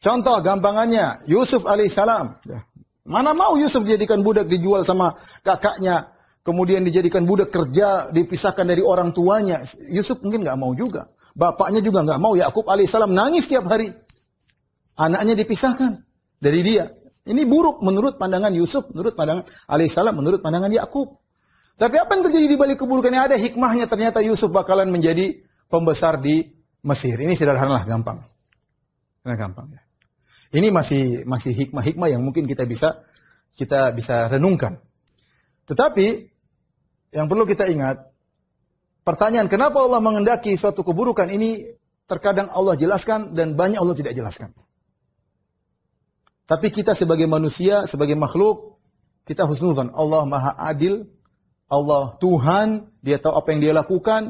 Contoh gampangannya Yusuf alaihissalam. Ya. Mana mau Yusuf dijadikan budak, dijual sama kakaknya? Kemudian dijadikan budak, kerja, dipisahkan dari orang tuanya. Yusuf mungkin enggak mau juga. Bapaknya juga enggak mau. Ya'kub alaihissalam nangis tiap hari. Anaknya dipisahkan dari dia. Ini buruk menurut pandangan Yusuf, menurut pandangan alaihissalam, menurut pandangan Ya'kub. Tapi apa yang terjadi di balik keburukannya? Ada hikmahnya, ternyata Yusuf bakalan menjadi pembesar di Mesir. Ini sederhanalah, gampang. Nah, gampang ya. Ini masih masih hikmah-hikmah yang mungkin kita bisa kita bisa renungkan. Tetapi yang perlu kita ingat, pertanyaan kenapa Allah menghendaki suatu keburukan ini terkadang Allah jelaskan dan banyak Allah tidak jelaskan. Tapi kita sebagai manusia, sebagai makhluk, kita husnuzan. Allah Maha Adil, Allah Tuhan, Dia tahu apa yang Dia lakukan,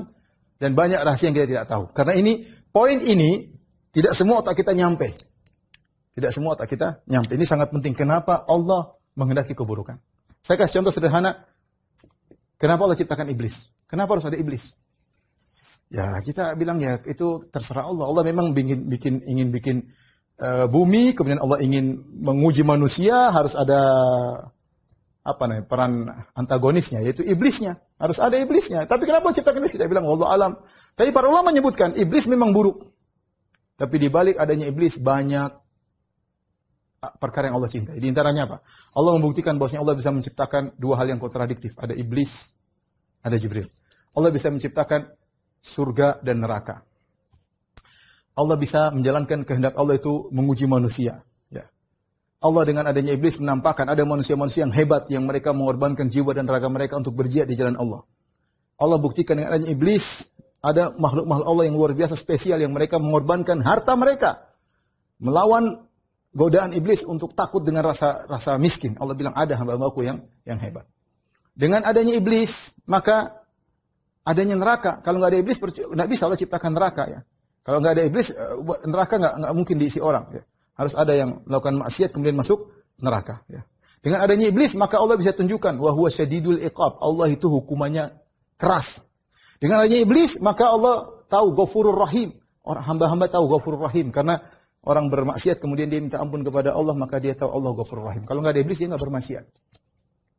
dan banyak rahasia yang kita tidak tahu. Karena ini, poin ini, tidak semua otak kita nyampe. Tidak semua otak kita nyampe. Ini sangat penting. Kenapa Allah menghendaki keburukan? Saya kasih contoh sederhana. Kenapa Allah ciptakan iblis? Kenapa harus ada iblis? Ya, kita bilang ya itu terserah Allah. Allah memang bikin, bikin ingin bikin uh, bumi, kemudian Allah ingin menguji manusia, harus ada apa namanya? Peran antagonisnya, yaitu iblisnya. Harus ada iblisnya. Tapi kenapa Allah ciptakan iblis? Kita bilang wallahu alam. Tapi para ulama menyebutkan iblis memang buruk. Tapi di balik adanya iblis banyak perkara yang Allah cintai. Di antaranya apa? Allah membuktikan bahwasanya Allah bisa menciptakan dua hal yang kontradiktif. Ada iblis, ada Jibril. Allah bisa menciptakan surga dan neraka. Allah bisa menjalankan kehendak Allah itu menguji manusia. Ya. Allah dengan adanya iblis menampakkan ada manusia-manusia yang hebat yang mereka mengorbankan jiwa dan raga mereka untuk berjihad di jalan Allah. Allah buktikan dengan adanya iblis ada makhluk-makhluk Allah yang luar biasa spesial yang mereka mengorbankan harta mereka melawan godaan iblis untuk takut dengan rasa rasa miskin. Allah bilang ada hamba-hambaku yang yang hebat. Dengan adanya iblis, maka adanya neraka. Kalau nggak ada iblis, nggak bisa Allah ciptakan neraka ya. Kalau nggak ada iblis, neraka nggak nggak mungkin diisi orang. Ya. Harus ada yang melakukan maksiat kemudian masuk neraka. Ya. Dengan adanya iblis, maka Allah bisa tunjukkan wa huwa syadidul iqab. Allah itu hukumannya keras. Dengan adanya iblis, maka Allah tahu Ghafurur Rahim. Orang hamba-hamba tahu Ghafurur Rahim karena orang bermaksiat, kemudian dia minta ampun kepada Allah, maka dia tahu Allah Ghafurur Rahim. Kalau nggak ada iblis, dia nggak bermaksiat.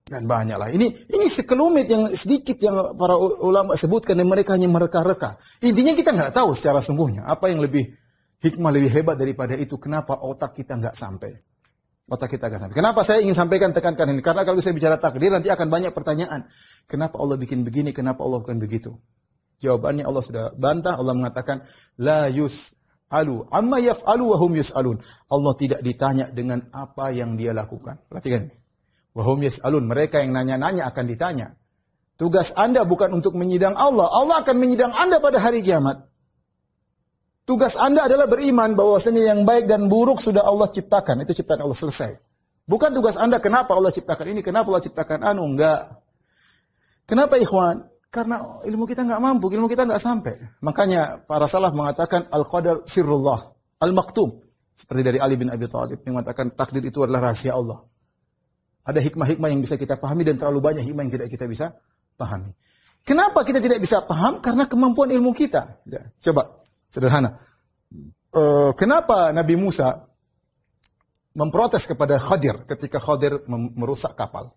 Dan banyaklah. Ini ini sekelumit yang sedikit yang para ulama sebutkan, dan mereka hanya mereka-reka. Intinya kita nggak tahu secara sungguhnya, apa yang lebih hikmah, lebih hebat daripada itu. Kenapa otak kita nggak sampai? Otak kita nggak sampai. Kenapa saya ingin sampaikan, tekankan ini? Karena kalau saya bicara takdir, nanti akan banyak pertanyaan. Kenapa Allah bikin begini? Kenapa Allah bukan begitu? Jawabannya Allah sudah bantah. Allah mengatakan, La yus alu amma yaf'alu wa hum yus'alun. Allah tidak ditanya dengan apa yang dia lakukan. Perhatikan. Wa hum yus'alun, mereka yang nanya-nanya akan ditanya. Tugas Anda bukan untuk menyidang Allah. Allah akan menyidang Anda pada hari kiamat. Tugas Anda adalah beriman bahwasanya yang baik dan buruk sudah Allah ciptakan. Itu ciptaan Allah, selesai. Bukan tugas Anda kenapa Allah ciptakan ini, kenapa Allah ciptakan anu, enggak. Kenapa ikhwan? Karena ilmu kita enggak mampu, ilmu kita enggak sampai. Makanya para salaf mengatakan al-qadar sirrullah, al-maktub. Seperti dari Ali bin Abi Thalib yang mengatakan takdir itu adalah rahasia Allah. Ada hikmah-hikmah yang bisa kita pahami dan terlalu banyak hikmah yang tidak kita bisa pahami. Kenapa kita tidak bisa paham? Karena kemampuan ilmu kita. Ya, coba sederhana. E, kenapa Nabi Musa memprotes kepada Khadir ketika Khadir merusak kapal?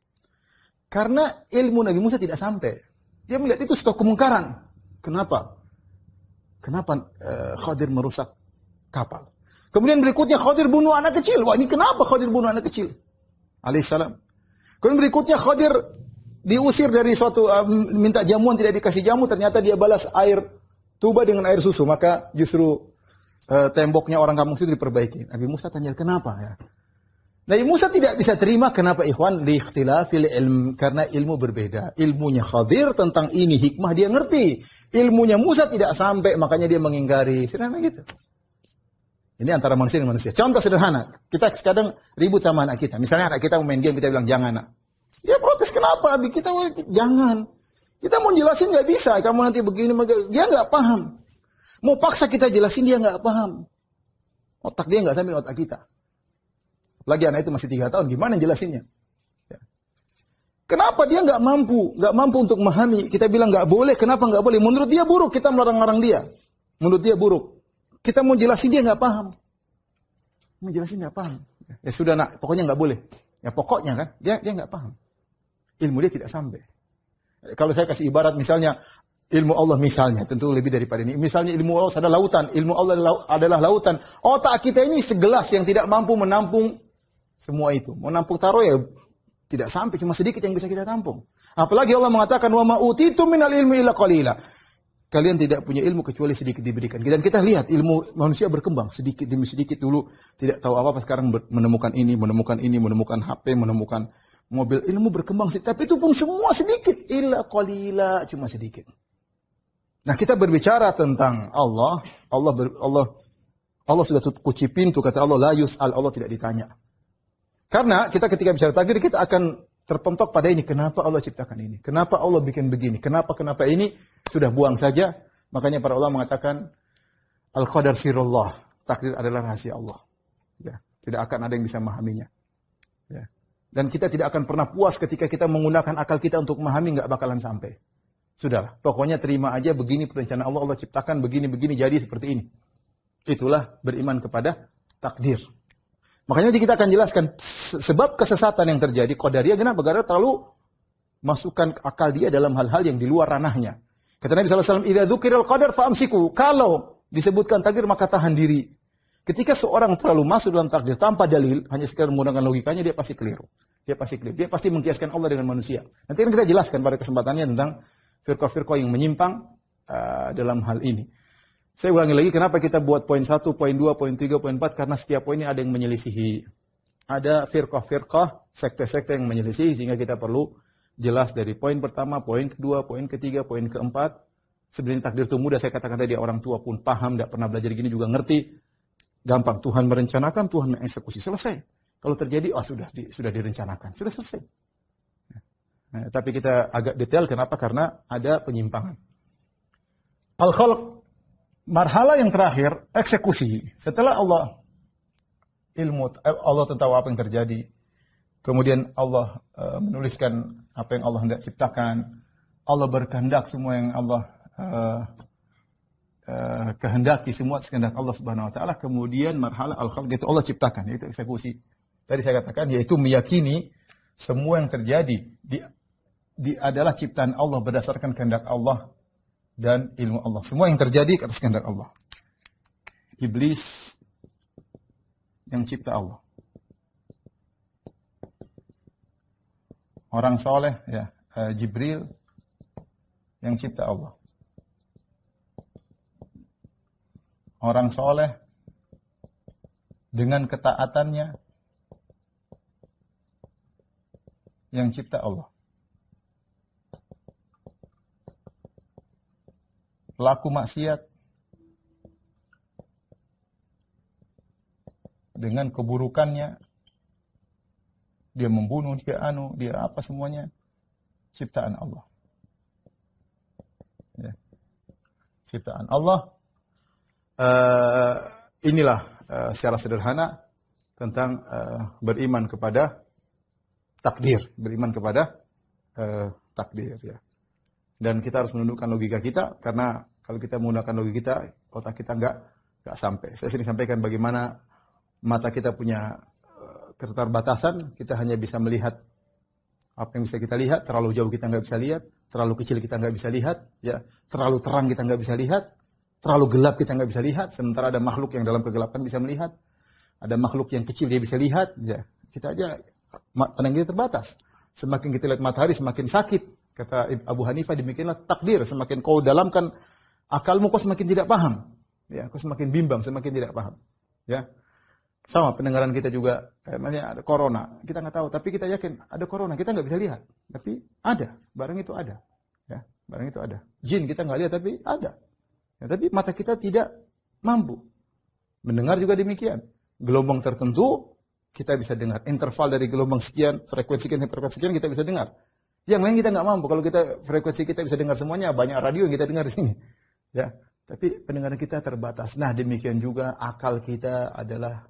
Karena ilmu Nabi Musa tidak sampai. Dia melihat itu suatu kemungkaran. Kenapa? Kenapa e, Khadir merusak kapal? Kemudian berikutnya Khadir bunuh anak kecil. Wah, ini kenapa Khadir bunuh anak kecil? Alaihissalam. Kemudian berikutnya Khadir diusir dari suatu, um, minta jamuan tidak dikasih jamu, ternyata dia balas air tuba dengan air susu, maka justru uh, temboknya orang kampung itu diperbaiki. Nabi Musa tanya kenapa ya? Nabi Musa tidak bisa terima kenapa ikhwan, li ikhtilafil ilm, karena ilmu berbeda. Ilmunya Khadir tentang ini hikmah dia ngerti, ilmunya Musa tidak sampai, makanya dia mengingkari. Sederhana gitu. Ini antara manusia dan manusia. Contoh sederhana, kita kadang ribut sama anak kita. Misalnya anak kita mau main game, kita bilang jangan nak. Dia protes, kenapa? Abi kita jangan. Kita mau jelasin nggak bisa. Kamu nanti begini, dia nggak paham. Mau paksa kita jelasin dia nggak paham. Otak dia nggak sambil otak kita. Lagi anak itu masih tiga tahun, gimana jelasinnya? Ya. Kenapa dia nggak mampu, nggak mampu untuk memahami? Kita bilang nggak boleh. Kenapa nggak boleh? Menurut dia buruk. Kita melarang-larang dia. Menurut dia buruk. Kita mau jelasin dia nggak paham. Mau jelasin nggak paham. Ya sudah nak, pokoknya nggak boleh. Ya pokoknya kan, dia dia nggak paham. Ilmu dia tidak sampai. Kalau saya kasih ibarat misalnya ilmu Allah misalnya, tentu lebih daripada ini. Misalnya ilmu Allah adalah lautan, ilmu Allah adalah lautan. Otak kita ini segelas yang tidak mampu menampung semua itu. Menampung taruh ya tidak sampai, cuma sedikit yang bisa kita tampung. Apalagi Allah mengatakan wa ma utitum minal ilmi illa qalila. Kalian tidak punya ilmu kecuali sedikit diberikan. Dan kita lihat ilmu manusia berkembang sedikit demi sedikit, dulu tidak tahu apa-apa, sekarang menemukan ini, menemukan ini, menemukan H P, menemukan mobil. Ilmu berkembang sedikit, tapi itu pun semua sedikit. Illa qalila, cuma sedikit. Nah, kita berbicara tentang Allah, Allah ber, Allah Allah sudah kunci pintu, kata Allah la yus'al, Allah tidak ditanya. Karena kita ketika bicara takdir kita akan terpentok pada ini, kenapa Allah ciptakan ini? Kenapa Allah bikin begini? Kenapa kenapa ini? Sudah buang saja. Makanya para ulama mengatakan al-qadar sirullah, takdir adalah rahasia Allah. Ya, tidak akan ada yang bisa memahaminya. Ya. Dan kita tidak akan pernah puas ketika kita menggunakan akal kita untuk memahami, enggak bakalan sampai. Sudahlah, pokoknya terima aja begini perencanaan Allah, Allah ciptakan begini-begini jadi seperti ini. Itulah beriman kepada takdir. Makanya nanti kita akan jelaskan sebab kesesatan yang terjadi Qadariya, kenapa? Karena terlalu masukkan akal dia dalam hal-hal yang di luar ranahnya. Kata Nabi sallallahu alaihi wasallam, "Idza dzukiril qadar fa'amsiku." Kalau disebutkan takdir maka tahan diri. Ketika seorang terlalu masuk dalam takdir tanpa dalil, hanya sekedar menggunakan logikanya, dia pasti keliru. Dia pasti keliru. Dia pasti mengkiaskan Allah dengan manusia. Nanti kan kita jelaskan pada kesempatannya tentang firqah-firqah yang menyimpang uh, dalam hal ini. Saya ulangi lagi, kenapa kita buat poin satu, poin dua, poin tiga, poin empat, karena setiap poin ini ada yang menyelisihi. Ada firqah-firqah, sekte-sekte yang menyelisihi, sehingga kita perlu jelas dari poin pertama, poin kedua, poin ketiga, poin keempat. Sebenarnya takdir itu mudah, saya katakan tadi, orang tua pun paham, tidak pernah belajar gini juga ngerti. Gampang, Tuhan merencanakan, Tuhan mengeksekusi, selesai. Kalau terjadi, oh sudah sudah direncanakan, sudah selesai. Nah, tapi kita agak detail, kenapa? Karena ada penyimpangan. Al-Khalq, marhala yang terakhir, eksekusi. Setelah Allah ilmu, Allah tahu apa yang terjadi. Kemudian Allah uh, menuliskan apa yang Allah hendak ciptakan. Allah berkehendak semua yang Allah uh, uh, kehendaki, semua kehendak Allah Subhanahu wa taala. Kemudian marhala al-khalq, itu Allah ciptakan, yaitu eksekusi. Tadi saya katakan yaitu meyakini semua yang terjadi di, di adalah ciptaan Allah berdasarkan kehendak Allah dan ilmu Allah. Semua yang terjadi atas kehendak Allah. Iblis yang cipta Allah. Orang soleh, ya, Jibril yang cipta Allah. Orang soleh dengan ketaatannya yang cipta Allah. Pelaku maksiat dengan keburukannya. Dia membunuh, dia anu, dia apa semuanya. Ciptaan Allah. Ya. Ciptaan Allah. Uh, inilah uh, secara sederhana tentang uh, beriman kepada takdir. Beriman kepada uh, takdir. Ya. Dan kita harus menundukkan logika kita. Karena kalau kita menggunakan logika kita, otak kita enggak, enggak sampai. Saya sering sampaikan bagaimana mata kita punya keterbatasan, kita hanya bisa melihat apa yang bisa kita lihat, terlalu jauh kita nggak bisa lihat, terlalu kecil kita nggak bisa lihat, ya, terlalu terang kita nggak bisa lihat, terlalu gelap kita nggak bisa lihat, sementara ada makhluk yang dalam kegelapan bisa melihat, ada makhluk yang kecil dia bisa lihat, ya, kita aja pandang kita terbatas. Semakin kita lihat matahari semakin sakit, kata Abu Hanifa, demikianlah takdir, semakin kau dalamkan akalmu kau semakin tidak paham, ya, kau semakin bimbang, semakin tidak paham, ya. Sama pendengaran kita juga, eh, maksudnya ada corona, kita nggak tahu, tapi kita yakin ada corona, kita nggak bisa lihat, tapi ada, barang itu ada, ya, barang itu ada. Jin kita nggak lihat, tapi ada, ya, tapi mata kita tidak mampu. Mendengar juga demikian, gelombang tertentu kita bisa dengar, interval dari gelombang sekian, frekuensi sekian, frekuensi sekian kita bisa dengar. Yang lain kita nggak mampu, kalau kita frekuensi kita bisa dengar semuanya, banyak radio yang kita dengar di sini, ya, tapi pendengaran kita terbatas. Nah demikian juga akal kita adalah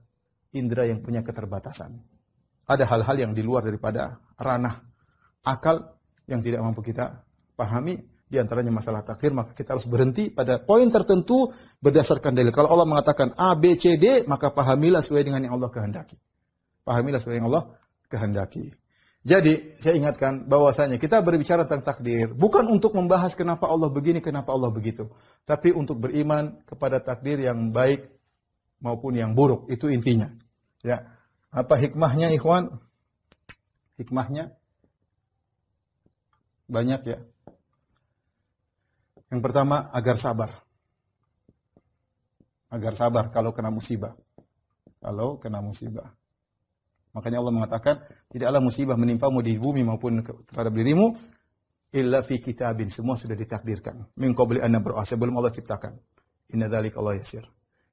indera yang punya keterbatasan. Ada hal-hal yang di luar daripada ranah akal yang tidak mampu kita pahami, di antaranya masalah takdir, maka kita harus berhenti pada poin tertentu berdasarkan dalil. Kalau Allah mengatakan A, B, C, D, maka pahamilah sesuai dengan yang Allah kehendaki. Pahamilah sesuai yang Allah kehendaki. Jadi, saya ingatkan bahwasanya kita berbicara tentang takdir bukan untuk membahas kenapa Allah begini, kenapa Allah begitu, tapi untuk beriman kepada takdir yang baik maupun yang buruk, itu intinya. Ya, apa hikmahnya, ikhwan? Hikmahnya banyak, ya. Yang pertama, agar sabar. Agar sabar kalau kena musibah. Kalau kena musibah. Makanya Allah mengatakan, tidaklah musibah menimpamu di bumi maupun terhadap dirimu illa fi kitabin, semua sudah ditakdirkan. Min qabli an nabra'ah, sebelum Allah ciptakan. Inna dzalika Allah yasir.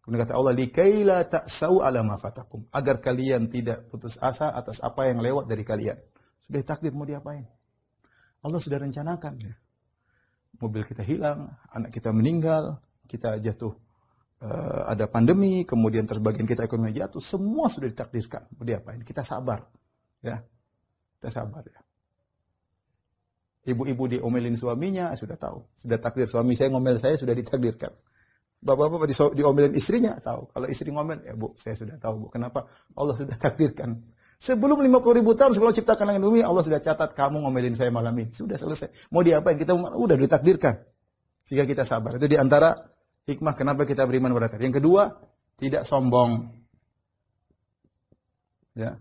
Kemudian kata Allah, likaila ta'sau ala ma fatakum, agar kalian tidak putus asa atas apa yang lewat dari kalian. Sudah takdir, mau diapain? Allah sudah rencanakan. Mobil kita hilang, anak kita meninggal, kita jatuh, uh, ada pandemi, kemudian terbagian kita ekonomi jatuh, semua sudah ditakdirkan. Mau diapain? Kita sabar, ya. Kita sabar, ya. Ibu-ibu diomelin suaminya, sudah tahu, sudah takdir, suami saya ngomel saya sudah ditakdirkan. Bapak-bapak diomelin istrinya, tahu. Kalau istri ngomel, ya bu, saya sudah tahu bu. Kenapa? Allah sudah takdirkan. Sebelum lima puluh ribu tahun, sebelum ciptakan langit bumi, Allah sudah catat, kamu ngomelin saya malam ini. Sudah selesai. Mau diapain? Kita udah ditakdirkan. Sehingga kita sabar. Itu diantara hikmah kenapa kita beriman kepada takdir. Yang kedua, tidak sombong. Ya.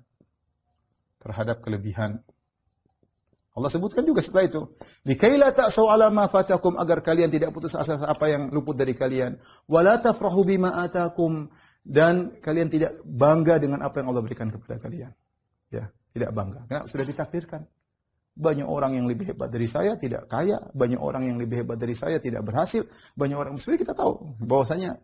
Terhadap kelebihan. Allah sebutkan juga setelah itu, likaila ta'sau ala ma fatakum, agar kalian tidak putus asa apa yang luput dari kalian, wala tafrahu bima atakum, dan kalian tidak bangga dengan apa yang Allah berikan kepada kalian. Ya, tidak bangga. Karena sudah ditakdirkan. Banyak orang yang lebih hebat dari saya tidak kaya, banyak orang yang lebih hebat dari saya tidak berhasil, banyak orang muslim kita tahu bahwasanya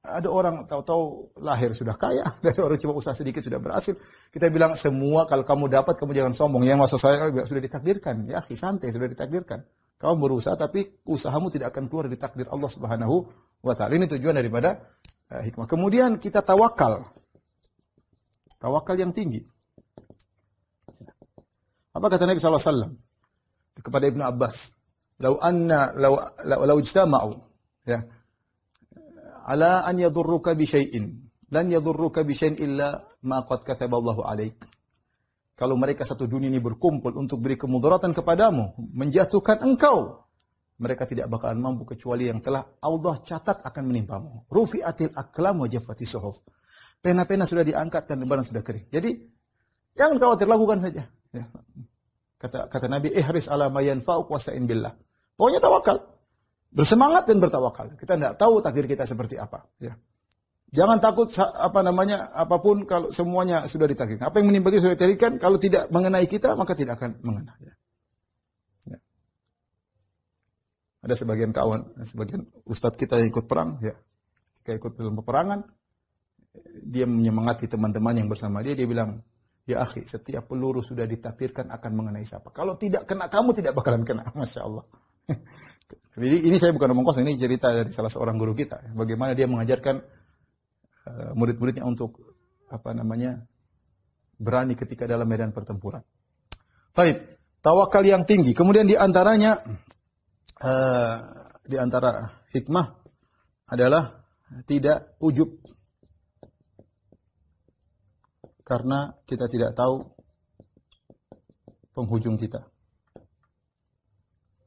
ada orang tahu-tahu lahir sudah kaya, ada orang cuma usaha sedikit sudah berhasil. Kita bilang semua, kalau kamu dapat kamu jangan sombong. Yang maksud saya sudah ditakdirkan, ya akhi, santai, sudah ditakdirkan. Kamu berusaha tapi usahamu tidak akan keluar dari takdir Allah Subhanahu wa taala. Ini tujuan daripada uh, hikmah. Kemudian kita tawakal. Tawakal yang tinggi. Apa kata Nabi sallallahu alaihi wasallam kepada Ibnu Abbas? "Lau anna law law ijtama'u." Ya. Ala an yadurruka bi syai'in lan yadurruka bi syai'in illa ma qad kataballahu alaik. Kalau mereka satu dunia ini berkumpul untuk beri kemudaratan kepadamu, menjatuhkan engkau, mereka tidak bakalan mampu kecuali yang telah Allah catat akan menimpamu. Rufi'atil aqlam wa jaffati suhuf. Pena-pena sudah diangkat dan lembaran sudah kering. Jadi jangan khawatir, lakukan saja. Ya. Kata kata Nabi, ihris ala ma yanfa'uk wasta'in billah. Pokoknya tawakal. Bersemangat dan bertawakal. Kita tidak tahu takdir kita seperti apa. Ya. Jangan takut apa namanya apapun kalau semuanya sudah ditakdirkan. Apa yang menimpa kita sudah ditakdirkan. Kalau tidak mengenai kita maka tidak akan mengena. Ya. Ya. Ada sebagian kawan, sebagian ustadz kita yang ikut perang. Ya. Kita ikut dalam peperangan. dia menyemangati teman-teman yang bersama dia, dia bilang, ya akhi, setiap peluru sudah ditakdirkan akan mengenai siapa. Kalau tidak kena, kamu tidak bakalan kena. Masya Allah. Jadi ini saya bukan omong kosong, ini cerita dari salah seorang guru kita. Bagaimana dia mengajarkan uh, murid-muridnya untuk apa namanya berani ketika dalam medan pertempuran. Taib, tawakal yang tinggi. Kemudian diantaranya uh, diantara hikmah adalah tidak ujub. Karena kita tidak tahu penghujung kita.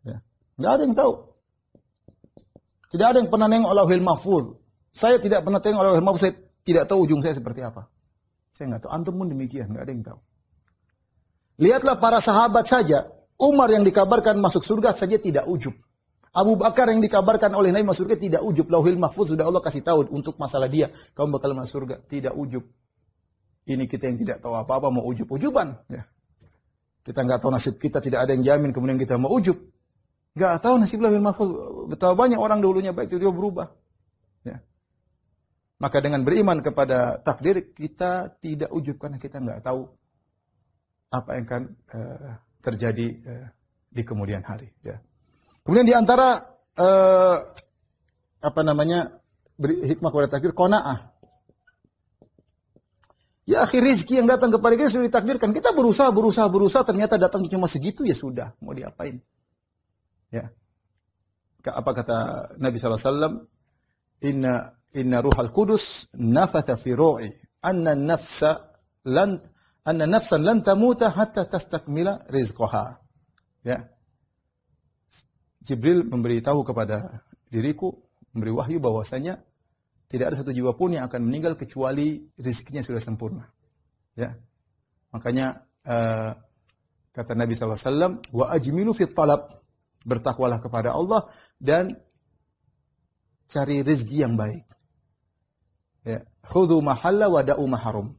Ya. Nggak ada yang tahu. Tidak ada yang pernah nengok Lauhul Mahfuz. Saya tidak pernah tengok Lauhul Mahfuz, saya tidak tahu ujung saya seperti apa. Saya nggak tahu. Antum pun demikian, nggak ada yang tahu. Lihatlah para sahabat saja. Umar yang dikabarkan masuk surga saja tidak ujub. Abu Bakar yang dikabarkan oleh Nabi masuk surga tidak ujub. Lauhul Mahfuz sudah Allah kasih tahu untuk masalah dia. Kamu bakal masuk surga. Tidak ujub. Ini kita yang tidak tahu apa-apa mau ujub-ujuban. Ya. Kita nggak tahu nasib kita, tidak ada yang jamin. Kemudian kita mau ujub, nggak tahu nasib Lauhul Mahfuz. Betapa banyak orang dulunya baik, itu dia berubah. Ya. Maka dengan beriman kepada takdir kita tidak ujub karena kita nggak tahu apa yang akan uh, terjadi uh, di kemudian hari. Ya. Kemudian diantara uh, apa namanya beri hikmah kepada takdir, qanaah. Ya akhir rezeki yang datang kepada kita sudah ditakdirkan. Kita berusaha, berusaha, berusaha. Ternyata datang cuma segitu, ya sudah. Mau diapain? Ya. Apa kata Nabi shallallahu alaihi wasallam? Inna, inna ruhal kudus nafatha fi ru'i. Anna nafsa lan, anna nafsan lan tamuta hatta tastakmila rizqaha. Ya. Jibril memberitahu kepada diriku, memberi wahyu bahwasanya tidak ada satu jiwa pun yang akan meninggal kecuali rezekinya sudah sempurna. Ya. Makanya uh, kata Nabi sallallahu alaihi wasallam, wa ajmilu fit talab, bertakwalah kepada Allah dan cari rezeki yang baik. Ya, khudhu ma halal wa da'u ma haram.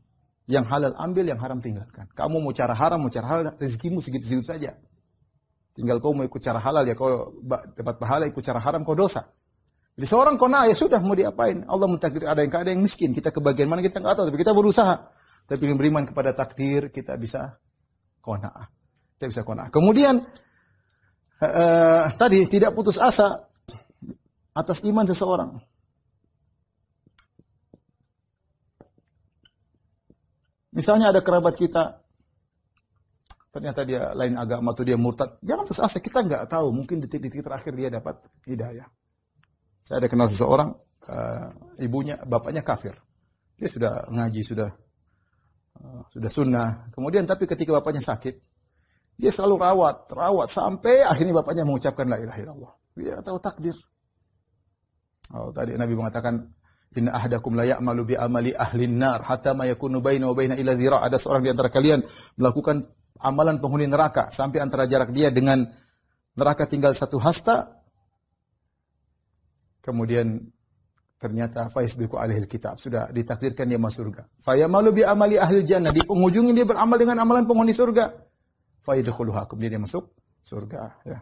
Yang halal ambil, yang haram tinggalkan. Kamu mau cara haram, mau cara halal, rezekimu segitu-segitu saja. Tinggal kau mau ikut cara halal, ya kau dapat pahala, ikut cara haram kau dosa. Jadi seorang qanaah, ya sudah mau diapain? Allah mentakdir ada yang kaya, ada yang miskin. Kita kebagian mana kita nggak tahu, tapi kita berusaha. Tapi dengan beriman kepada takdir kita bisa qanaah. Kita bisa qanaah. Kemudian uh, uh, tadi tidak putus asa atas iman seseorang. Misalnya ada kerabat kita ternyata dia lain agama atau dia murtad, jangan putus asa. Kita nggak tahu, mungkin detik-detik terakhir dia dapat hidayah. Saya ada kenal seseorang, uh, ibunya, bapaknya kafir. Dia sudah ngaji, sudah uh, sudah sunnah. Kemudian tapi ketika bapaknya sakit, dia selalu rawat, rawat. Sampai akhirnya bapaknya mengucapkan la ilaha illallah. Dia tahu takdir. Oh, tadi Nabi mengatakan, inna ahdakum la ya'malu bi amali ahlin nar, hatta ma yakunu baina wa baina ila zira. Ada seorang di antara kalian melakukan amalan penghuni neraka, sampai antara jarak dia dengan neraka tinggal satu hasta. Kemudian ternyata faizbiku alihil kitab, sudah ditakdirkan dia masuk surga. Fayamalu bi amali ahli jannah, di penghujungnya dia beramal dengan amalan penghuni surga. Faidkhuluha, kemudian dia masuk surga, ya.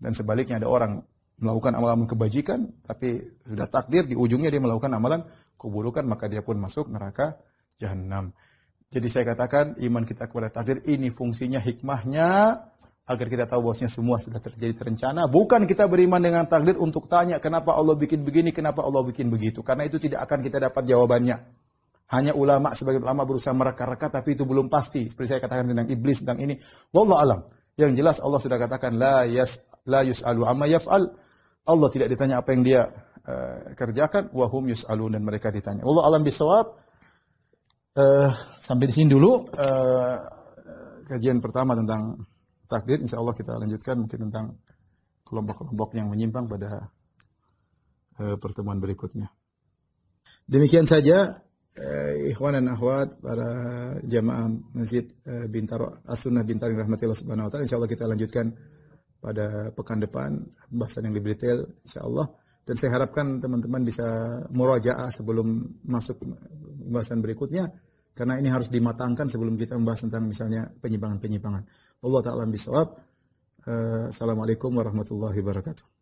Dan sebaliknya ada orang melakukan amalan kebajikan tapi sudah takdir di ujungnya dia melakukan amalan keburukan, maka dia pun masuk neraka jahanam. Jadi saya katakan iman kita kepada takdir ini fungsinya, hikmahnya agar kita tahu bahwasanya semua sudah terjadi terencana. Bukan kita beriman dengan takdir untuk tanya kenapa Allah bikin begini, kenapa Allah bikin begitu. Karena itu tidak akan kita dapat jawabannya. Hanya ulama, sebagai ulama berusaha mereka-reka, tapi itu belum pasti. Seperti saya katakan tentang iblis, tentang ini. Wallahu alam. Yang jelas Allah sudah katakan la yas la yus'alu amma yaf'al. Allah tidak ditanya apa yang dia uh, kerjakan, wa hum yus'alun, dan mereka ditanya. Wallahu alam bisawab. Uh, sampai di sini dulu uh, kajian pertama tentang takdir. Insya Allah kita lanjutkan mungkin tentang kelompok-kelompok yang menyimpang pada uh, pertemuan berikutnya. Demikian saja, uh, ikhwan dan akhwat, para jamaah Masjid uh, Bintaro, As-Sunnah Bintaro yang rahmatillah subhanahu wa ta'ala. Insya Allah kita lanjutkan pada pekan depan, bahasan yang lebih detail insya Allah. Dan saya harapkan teman-teman bisa murajaah sebelum masuk pembahasan berikutnya. Karena ini harus dimatangkan sebelum kita membahas tentang misalnya penyimpangan-penyimpangan. Allah Ta'ala bisawab. Assalamualaikum warahmatullahi wabarakatuh.